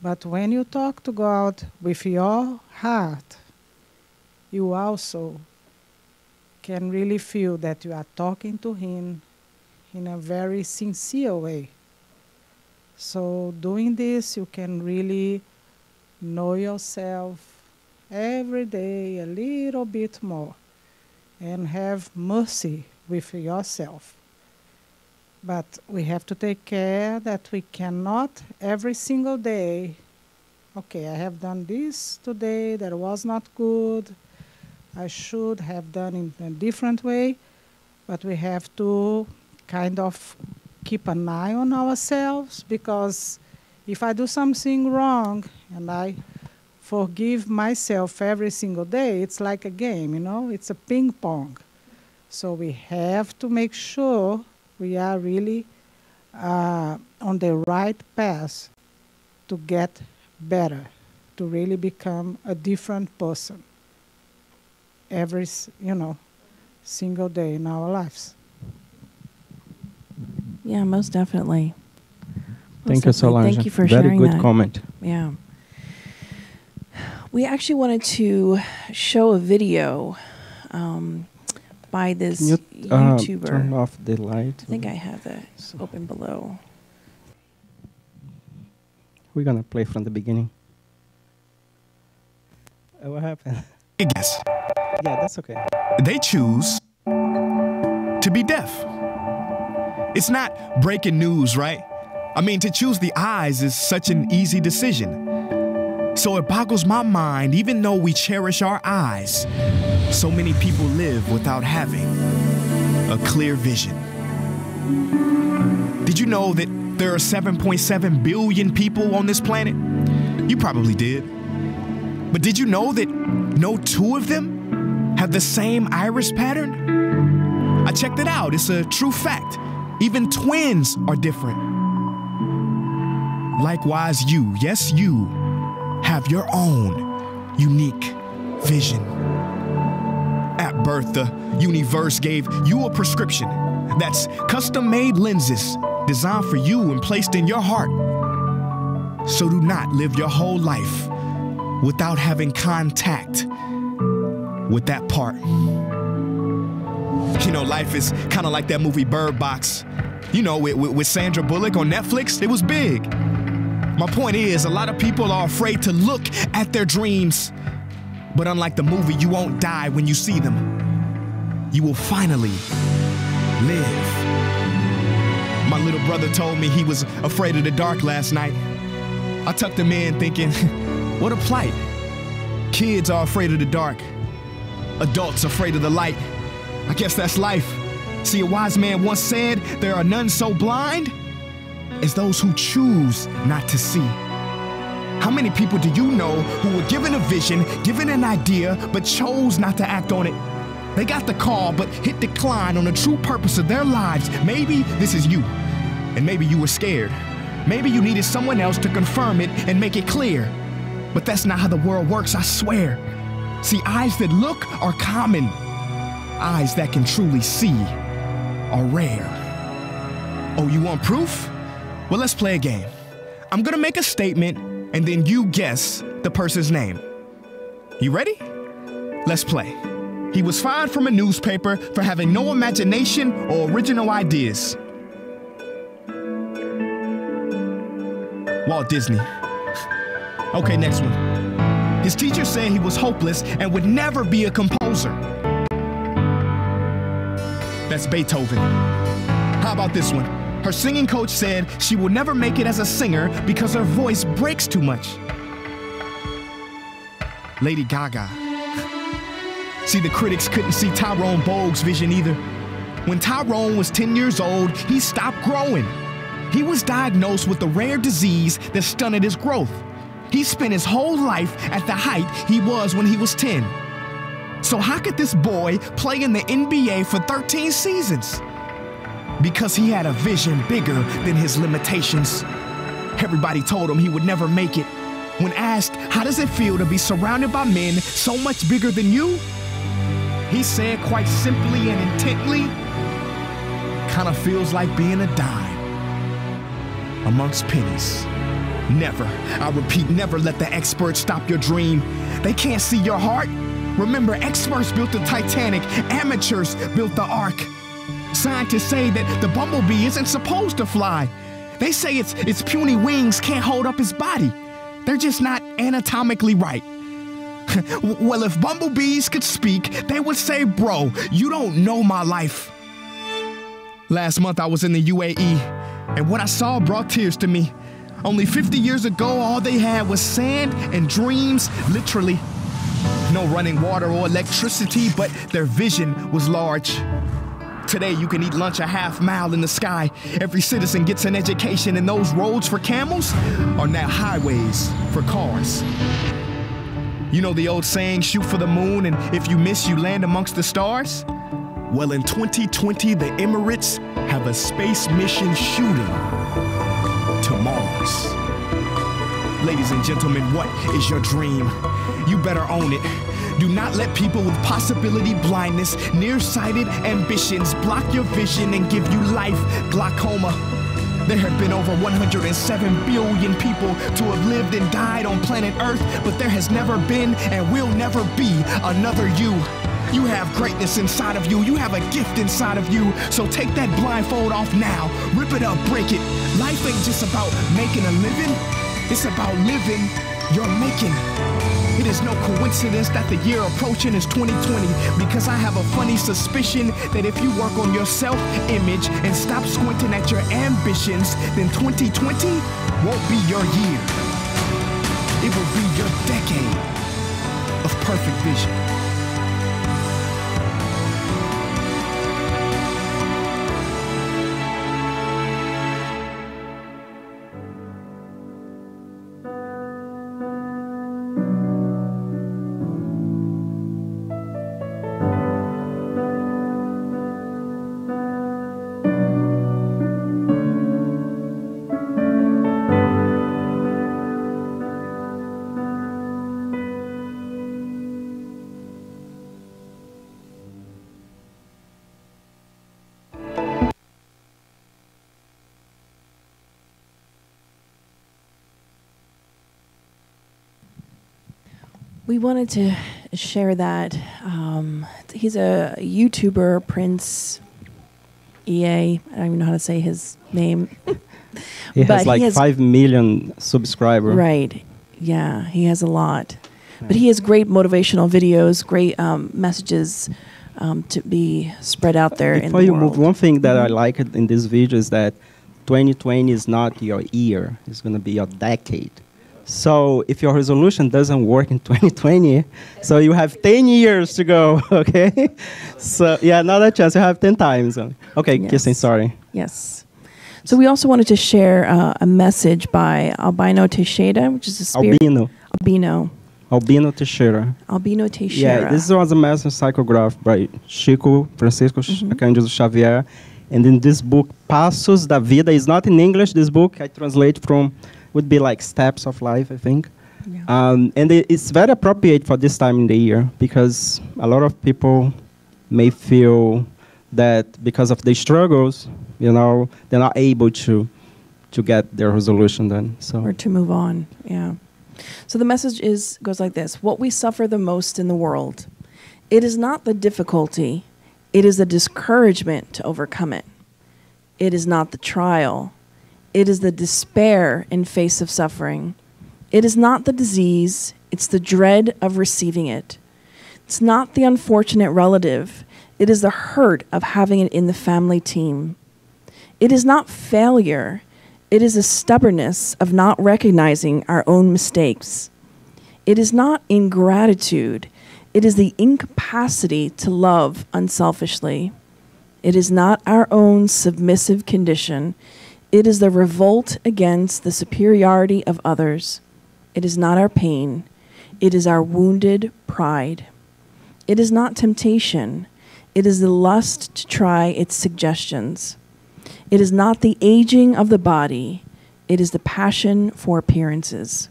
But when you talk to God with your heart, you also can really feel that you are talking to him in a very sincere way. So doing this, you can really know yourself every day a little bit more and have mercy with yourself. But we have to take care that we cannot every single day, okay, I have done this today, that was not good, I should have done it in a different way, but we have to kind of keep an eye on ourselves, because if I do something wrong and I forgive myself every single day, it's like a game, it's a ping pong. So we have to make sure we are really on the right path to get better, to really become a different person every, single day in our lives. Yeah, most definitely. Thank you, Solange. Thank you for sharing that. Very good comment. Yeah. We actually wanted to show a video by this YouTuber. Turn off the light. I think I have that open below. We're going to play from the beginning. What happened? Yes. Yeah, that's okay. They choose to be deaf. It's not breaking news, right? I mean, to choose the eyes is such an easy decision. So it boggles my mind, even though we cherish our eyes, so many people live without having a clear vision. Did you know that there are 7.7 billion people on this planet? You probably did. But did you know that no two of them have the same iris pattern? I checked it out. It's a true fact. Even twins are different. Likewise, you, yes, you, have your own unique vision. At birth, the universe gave you a prescription that's custom-made lenses designed for you and placed in your heart. So do not live your whole life without having contact with that part. Life is kind of like that movie Bird Box. With Sandra Bullock on Netflix, it was big. My point is, a lot of people are afraid to look at their dreams. But unlike the movie, you won't die when you see them. You will finally live. My little brother told me he was afraid of the dark last night. I tucked him in thinking, what a plight. Kids are afraid of the dark. Adults afraid of the light. I guess that's life. See, a wise man once said, there are none so blind as those who choose not to see. How many people do you know who were given a vision, given an idea, but chose not to act on it? They got the call, but hit decline on the true purpose of their lives. Maybe this is you, and maybe you were scared. Maybe you needed someone else to confirm it and make it clear. But that's not how the world works, I swear. See, eyes that look are common. Eyes that can truly see are rare. Oh, you want proof? Well, let's play a game. I'm gonna make a statement, and then you guess the person's name. You ready? Let's play. He was fired from a newspaper for having no imagination or original ideas. Walt Disney. Okay, next one. His teacher said he was hopeless and would never be a composer. That's Beethoven. How about this one? Her singing coach said she will never make it as a singer because her voice breaks too much. Lady Gaga. See, the critics couldn't see Tyrone Bogue's vision either. When Tyrone was 10 years old, he stopped growing. He was diagnosed with a rare disease that stunted his growth. He spent his whole life at the height he was when he was 10. So how could this boy play in the NBA for 13 seasons? Because he had a vision bigger than his limitations. Everybody told him he would never make it. When asked, how does it feel to be surrounded by men so much bigger than you? He said quite simply and intently, kind of feels like being a dime amongst pennies. Never, I repeat, never let the experts stop your dream. They can't see your heart. Remember, experts built the Titanic, amateurs built the Ark. Scientists say that the bumblebee isn't supposed to fly. They say its puny wings can't hold up its body. They're just not anatomically right. Well, if bumblebees could speak, they would say, bro, you don't know my life. Last month I was in the UAE, and what I saw brought tears to me. Only 50 years ago, all they had was sand and dreams, literally. No running water or electricity, but their vision was large. Today, you can eat lunch a half mile in the sky. Every citizen gets an education, and those roads for camels are now highways for cars. You know the old saying, shoot for the moon, and if you miss, you land amongst the stars? Well, in 2020, the Emirates have a space mission shooting to Mars. Ladies and gentlemen, what is your dream? You better own it. Do not let people with possibility blindness, nearsighted ambitions block your vision and give you life glaucoma. There have been over 107 billion people to have lived and died on planet Earth, but there has never been and will never be another you. You have greatness inside of you. You have a gift inside of you. So take that blindfold off now. Rip it up, break it. Life ain't just about making a living. It's about living your making. It is no coincidence that the year approaching is 2020, because I have a funny suspicion that if you work on your self-image and stop squinting at your ambitions, then 2020 won't be your year. It will be your decade of perfect vision. We wanted to share that. He's a YouTuber, Prince EA. I don't even know how to say his name. He has like 5 million subscribers. Right. Yeah, he has a lot. But he has great motivational videos, great messages to be spread out there in the world. Before you move, one thing that I like in this video is that 2020 is not your year. It's going to be your decade. So if your resolution doesn't work in 2020, so you have 10 years to go, okay? So yeah, not a chance, you have 10 times. Okay, yes. Kirsten, sorry. Yes. So we also wanted to share a message by Albino Teixeira, which is a spirit. Albino Teixeira. Albino Teixeira. Yeah, this was a master psychograph by Chico, Francisco Xavier. And in this book, Passos da Vida, is not in English, this book I translate from would be like Steps of Life, I think. Yeah. And it's very appropriate for this time in the year, because a lot of people may feel that because of their struggles, you know, they're not able to get their resolution done. So. Or to move on, yeah. So the message goes like this. What we suffer the most in the world, it is not the difficulty, it is the discouragement to overcome it. It is not the trial. It is the despair in face of suffering. It is not the disease, it's the dread of receiving it. It's not the unfortunate relative, it is the hurt of having it in the family team. It is not failure, it is the stubbornness of not recognizing our own mistakes. It is not ingratitude, It is the incapacity to love unselfishly. It is not our own submissive condition. It is the revolt against the superiority of others. It is not our pain. It is our wounded pride. It is not temptation. It is the lust to try its suggestions. It is not the aging of the body. It is the passion for appearances.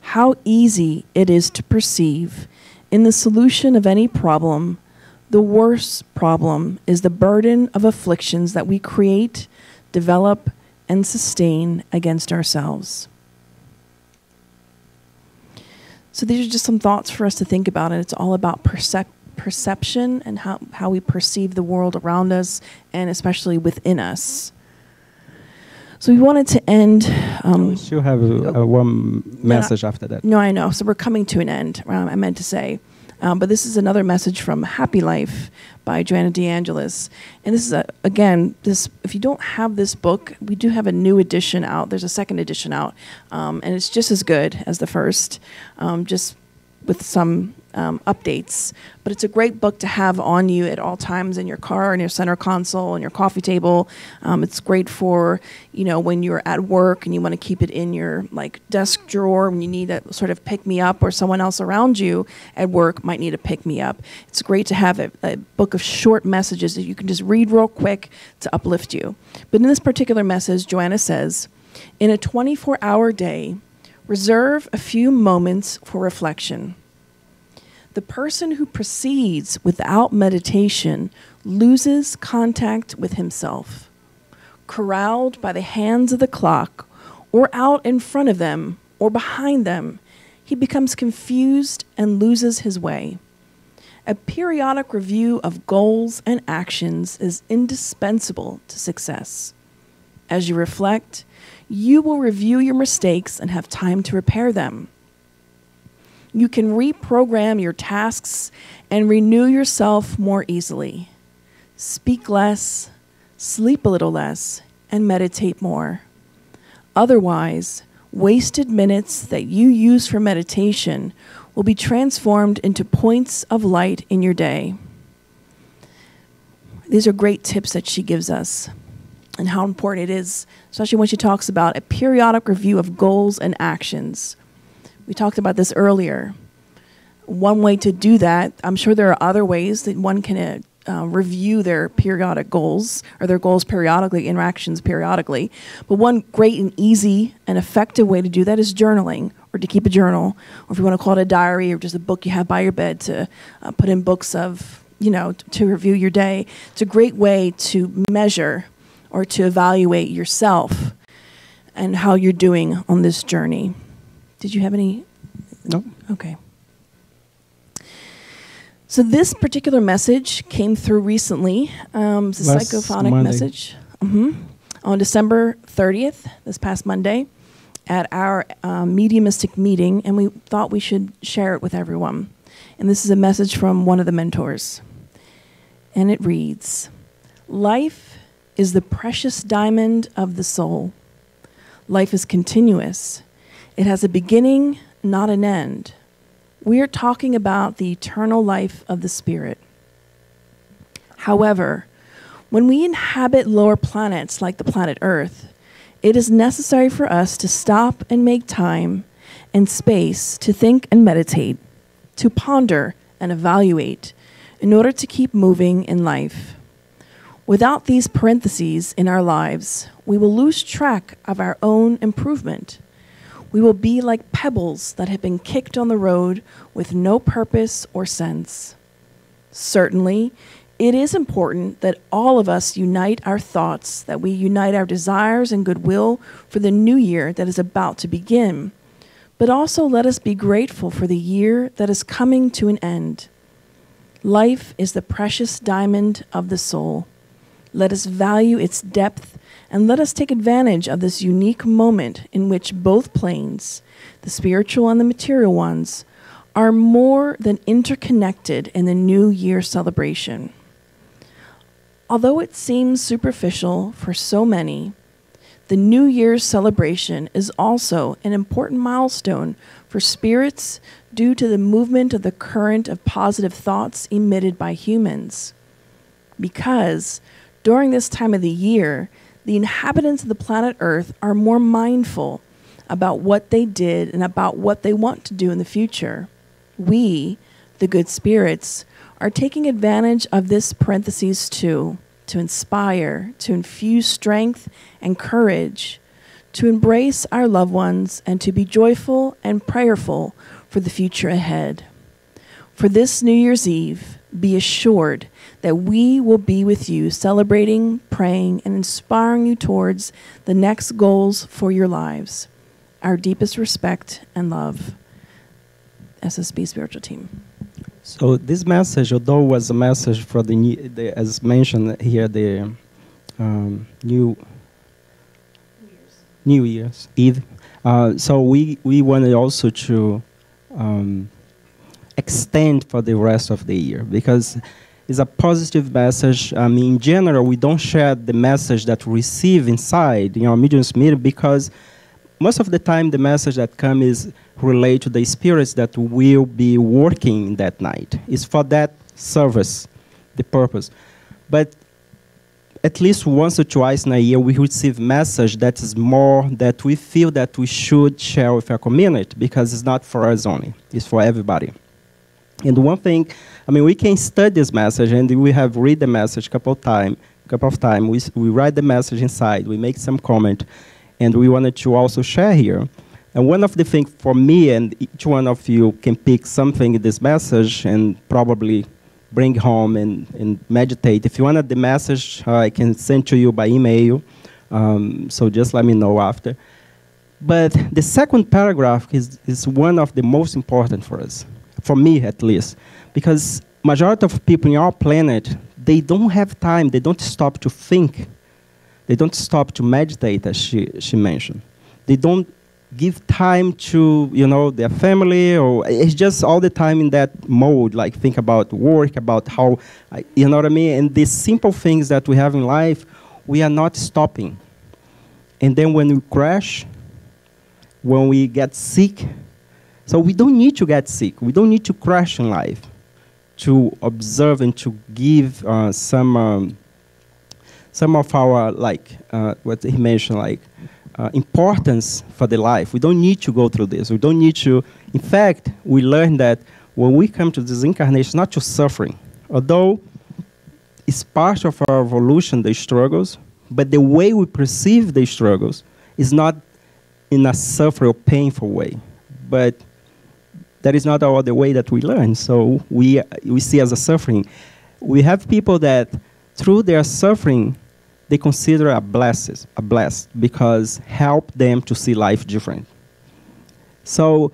How easy it is to perceive in the solution of any problem, the worst problem is the burden of afflictions that we create, develop, and sustain against ourselves. So these are just some thoughts for us to think about, and it's all about perception and how we perceive the world around us and especially within us. So we wanted to end. We still have one message after that. No, I know. So we're coming to an end, I meant to say. But this is another message from Happy Life by Joanna DeAngelis. And this is, again, if you don't have this book, we do have a new edition out. There's a second edition out. And it's just as good as the first, just with some updates. But it's a great book to have on you at all times, in your car, in your center console, on your coffee table. It's great for, you know, when you're at work and you want to keep it in your desk drawer, when you need a sort of pick me up, or someone else around you at work might need a pick me up. It's great to have a book of short messages that you can just read real quick to uplift you. But in this particular message, Joanna says, in a 24-hour day, reserve a few moments for reflection. The person who proceeds without meditation loses contact with himself. Corralled by the hands of the clock, or out in front of them, or behind them, he becomes confused and loses his way. A periodic review of goals and actions is indispensable to success. As you reflect, you will review your mistakes and have time to repair them. You can reprogram your tasks and renew yourself more easily. Speak less, sleep a little less, and meditate more. Otherwise, wasted minutes that you use for meditation will be transformed into points of light in your day. These are great tips that she gives us, and how important it is, especially when she talks about a periodic review of goals and actions. We talked about this earlier. One way to do that, I'm sure there are other ways that one can review their periodic goals, or their goals periodically, interactions periodically. But one great and easy and effective way to do that is journaling, or to keep a journal, or if you want to call it a diary, or just a book you have by your bed to put in books of, you know, to review your day. It's a great way to measure or to evaluate yourself and how you're doing on this journey. Did you have any? No. Okay. So this particular message came through recently. It's a psychophonic message. On December 30th, this past Monday, at our mediumistic meeting, and we thought we should share it with everyone. And this is a message from one of the mentors. And it reads, life is the precious diamond of the soul. Life is continuous. It has a beginning, not an end. We are talking about the eternal life of the spirit. However, when we inhabit lower planets like the planet Earth, it is necessary for us to stop and make time and space to think and meditate, to ponder and evaluate in order to keep moving in life. Without these parentheses in our lives, we will lose track of our own improvement. We will be like pebbles that have been kicked on the road with no purpose or sense. Certainly, it is important that all of us unite our thoughts, that we unite our desires and goodwill for the new year that is about to begin, but also let us be grateful for the year that is coming to an end. Life is the precious diamond of the soul. Let us value its depth, and let us take advantage of this unique moment in which both planes, the spiritual and the material ones, are more than interconnected in the New Year celebration. Although it seems superficial for so many, the New Year's celebration is also an important milestone for spirits due to the movement of the current of positive thoughts emitted by humans. Because during this time of the year, the inhabitants of the planet Earth are more mindful about what they did and about what they want to do in the future. We, the good spirits, are taking advantage of this parentheses too, to inspire, to infuse strength and courage, to embrace our loved ones, and to be joyful and prayerful for the future ahead. For this New Year's Eve, be assured that we will be with you, celebrating, praying, and inspiring you towards the next goals for your lives. Our deepest respect and love, SSB Spiritual Team. So this message, although was a message for the as mentioned here, the New Year's Eve. So we wanted also to extend for the rest of the year, because it's a positive message. I mean, in general, we don't share the message that we receive inside, you know, medium's meeting, because most of the time the message that comes is related to the spirits that will be working that night. It's for that service, the purpose. But at least once or twice in a year we receive message that is more, that we feel that we should share with our community, because it's not for us only, it's for everybody. And one thing, I mean, we can study this message, and we have read the message a couple of times, we write the message inside, we make some comment, and we wanted to also share here. And one of the things for me, and each one of you can pick something in this message and probably bring home and meditate. If you wanted the message, I can send to you by email, so just let me know after. But the second paragraph is one of the most important for us, for me at least, because majority of people in our planet, they don't have time, they don't stop to think. They don't stop to meditate, as she mentioned. They don't give time to, you know, their family, or it's just all the time in that mode, like think about work, about how, you know what I mean? And these simple things that we have in life, we are not stopping. And then when we crash, when we get sick, so we don't need to get sick. We don't need to crash in life to observe and to give some of our, like, what he mentioned, like, importance for the life. We don't need to go through this. We don't need to. In fact, we learn that when we come to this incarnation, not to suffering, although it's part of our evolution, the struggles, but the way we perceive the struggles is not in a suffering or painful way, but that is not the way that we learn, so we see as a suffering. We have people that, through their suffering, they consider a blessed, because help them to see life different. So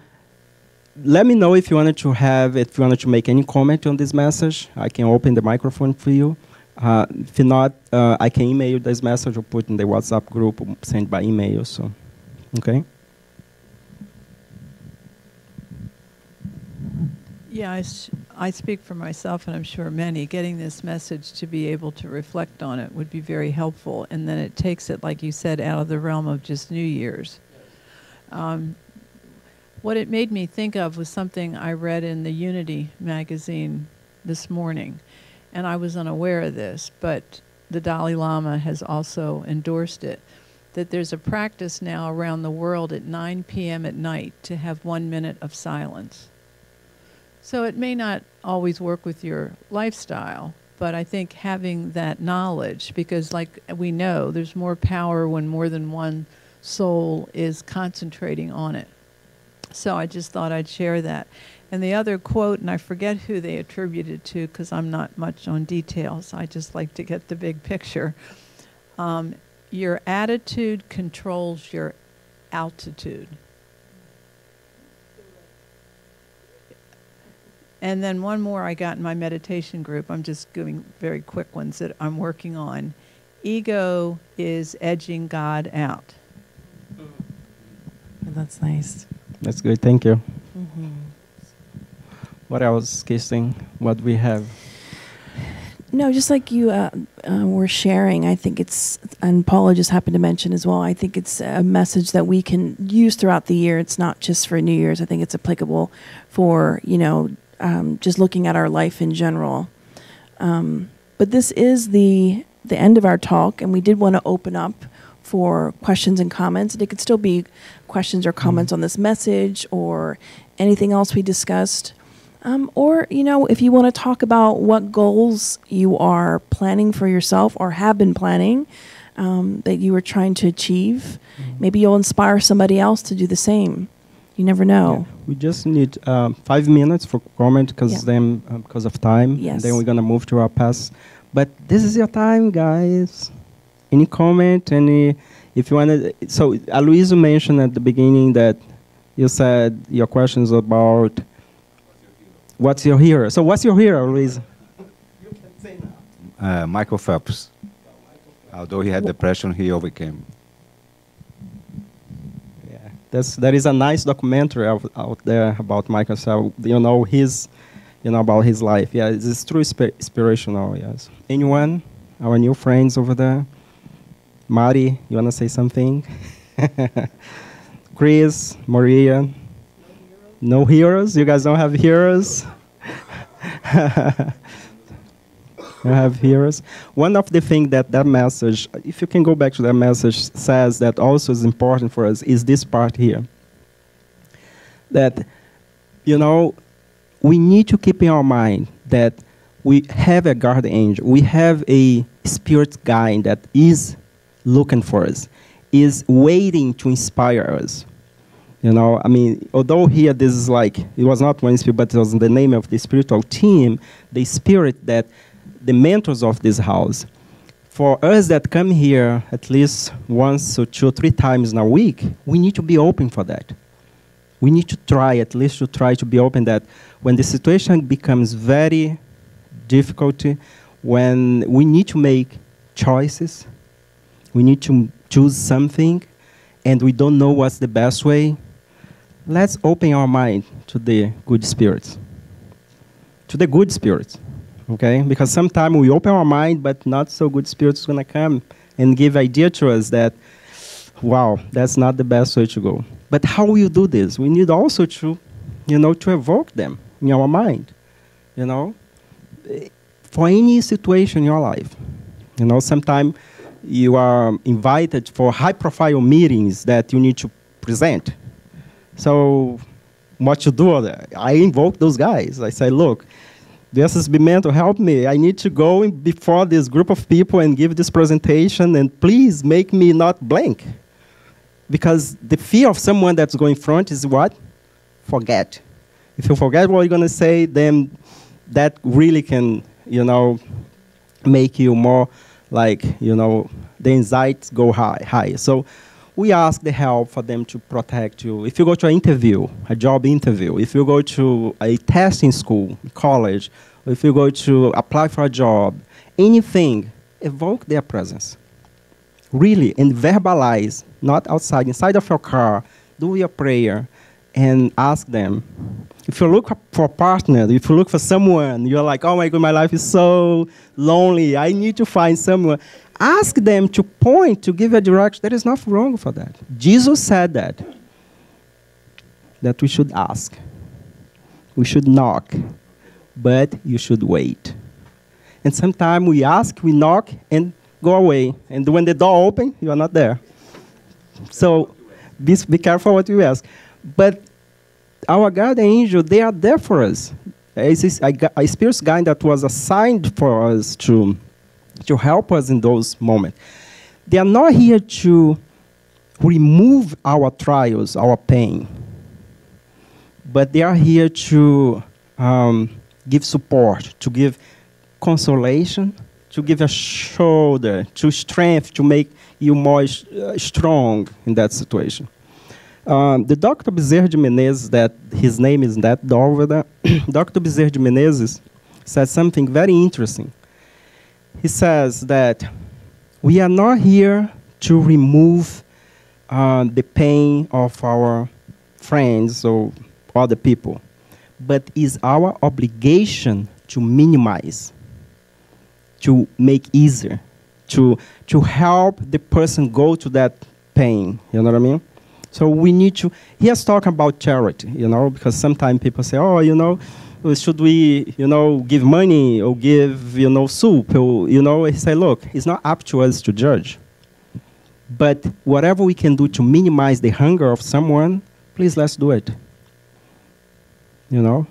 let me know if you wanted to have, if you wanted to make any comment on this message. I can open the microphone for you. If not, I can email you this message or put in the WhatsApp group or send by email. So, okay. Yeah, I speak for myself, and I'm sure many, getting this message to be able to reflect on it would be very helpful. And then it takes it, like you said, out of the realm of just New Year's. What it made me think of was something I read in the Unity magazine this morning, and I was unaware of this, but the Dalai Lama has also endorsed it, that there's a practice now around the world at 9 p.m. at night to have 1 minute of silence. So it may not always work with your lifestyle, but I think having that knowledge, because like we know, there's more power when more than one soul is concentrating on it. So I just thought I'd share that. And the other quote, and I forget who they attributed to because I'm not much on details. I just like to get the big picture. Your attitude controls your altitude. And then one more I got in my meditation group. I'm just doing very quick ones that I'm working on. Ego is edging God out. That's nice. That's good. Thank you. Mm-hmm. What else, Kirsten? What we have? No, just like you we're sharing, I think it's, and Paula just happened to mention as well, I think it's a message that we can use throughout the year. It's not just for New Year's. I think it's applicable for, you know, just looking at our life in general. But this is the end of our talk, and we did want to open up for questions and comments. And it could still be questions or comments on this message or anything else we discussed. Or, you know, if you want to talk about what goals you are planning for yourself or have been planning that you are trying to achieve, maybe you'll inspire somebody else to do the same. You never know. Yeah. We just need 5 minutes for comment because then because of time. Yes. And then we're going to move to our pass. But this is your time, guys. Any comment? Any, if you want. So Aloysio mentioned at the beginning that you said your questions about what's your hero. So what's your hero, Aloysio? You can say now. Michael Phelps. Although he had depression, he overcame. There is a nice documentary out there about Michael, so you know his, you know about his life. Yeah, it's truly inspirational. Yes. Anyone? Our new friends over there. Mari, you wanna say something? Chris, Maria. No heroes. You guys don't have heroes. You have heroes. One of the things that message, if you can go back to that message, says that also is important for us is this part here. That, you know, we need to keep in our mind that we have a guardian angel. We have a spirit guide that is looking for us, is waiting to inspire us. You know, I mean, although here this is like, it was not one spirit, but it was the name of the spiritual team, the spirit that the mentors of this house. For us that come here at least once or two or three times in a week, we need to be open for that. We need to try, at least to try to be open that when the situation becomes very difficult, when we need to make choices, we need to choose something, and we don't know what's the best way, let's open our mind to the good spirits. To the good spirits. Okay, because sometimes we open our mind, but not so good spirits are going to come and give idea to us that, wow, that's not the best way to go. But how will you do this? We need also to, you know, to evoke them in our mind, you know, for any situation in your life. You know, sometimes you are invited for high-profile meetings that you need to present. So what you do? I invoke those guys. I say, look, the SSB mentor, help me. I need to go in before this group of people and give this presentation, and please make me not blank. Because the fear of someone that's going in front is what? Forget. If you forget what you're going to say, then that really can, you know, make you more like, you know, the anxieties go high. So we ask the help for them to protect you. If you go to an interview, a job interview, if you go to a test in school, college, or if you go to apply for a job, anything, evoke their presence. Really, and verbalize, not outside, inside of your car, do your prayer, and ask them. If you look for a partner, if you look for someone, you're like, oh my God, my life is so lonely, I need to find someone. Ask them to point, to give a direction. There is nothing wrong for that. Jesus said that, that we should ask. We should knock, but you should wait. And sometimes we ask, we knock, and go away. And when the door opens, you are not there. So be careful what you ask. But our guardian angel, they are there for us. A spirit guide that was assigned for us to help us in those moments. They are not here to remove our trials, our pain, but they are here to give support, to give consolation, to give a shoulder, to strength, to make you more strong in that situation. The Dr. Bezerra de Menezes, that his name is that over there, Dr. Bezerra de Menezes said something very interesting. He says that we are not here to remove the pain of our friends or other people, but it's our obligation to minimize, to make easier, to help the person go to that pain, you know what I mean? So we need to, he has talked about charity, you know, because sometimes people say, oh, you know, should we, you know, give money or give, you know, soup, or, you know, he said, look, it's not up to us to judge. But whatever we can do to minimize the hunger of someone, please let's do it, you know?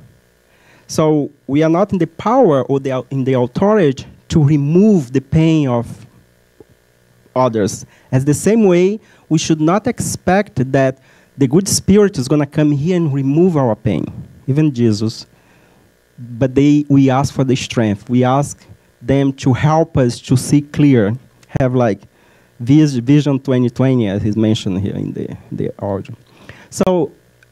So we are not in the power or in the authority to remove the pain of others. As the same way, we should not expect that the good spirit is going to come here and remove our pain, even Jesus. But we ask for the strength. We ask them to help us to see clear, have like Vision 2020, as is mentioned here in the audio. So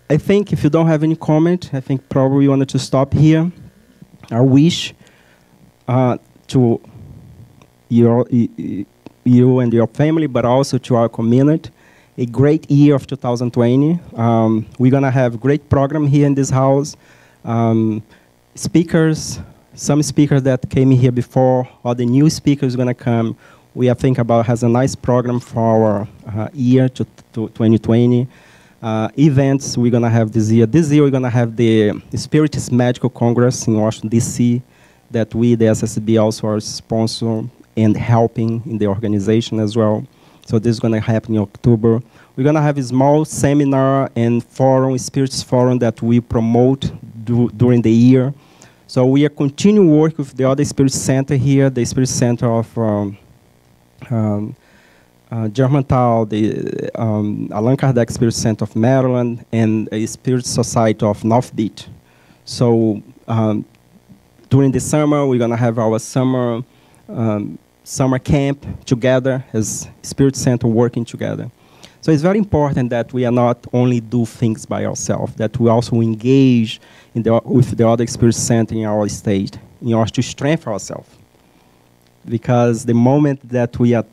I think if you don't have any comment, I think probably you wanted to stop here. Our wish to you and your family, but also to our community, a great year of 2020. We're going to have a great program here in this house. Speakers, some speakers that came here before, or the new speakers going to come. We are thinking about has a nice program for our year to 2020. Events we're going to have this year. This year we're going to have the Spiritist Medical Congress in Washington, D.C. that we, the SSB, also are sponsor and helping in the organization as well. So this is going to happen in October. We're going to have a small seminar and forum, Spiritist Forum, that we promote during the year. So we are continuing work with the other Spirit Center here, the Spirit Center of Germantown, the Alain Kardec Spirit Center of Maryland, and a Spirit Society of North Beach. So during the summer, we're going to have our summer camp together as Spirit Center working together. So it's very important that we are not only do things by ourselves, that we also engage with the other Spirit Center in our state in order to strengthen ourselves. Because the moment that we are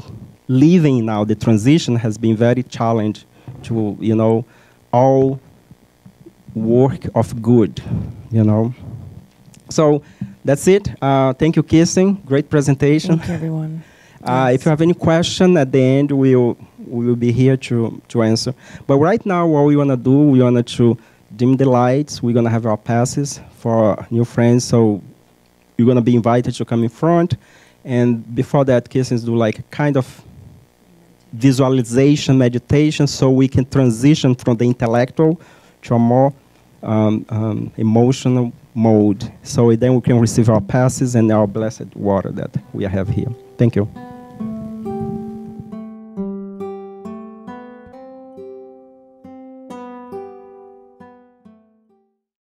living now, the transition has been very challenging to, you know, all work of good, you know. So that's it. Thank you, Kirsten. Great presentation. Thank you, everyone. Yes. If you have any question at the end, we will be here to answer. But right now, what we want to do, we want to dim the lights. We're going to have our passes for new friends. So you're going to be invited to come in front. And before that, Kirsten do like a kind of visualization, meditation, so we can transition from the intellectual to a more emotional mode. So then we can receive our passes and our blessed water that we have here. Thank you.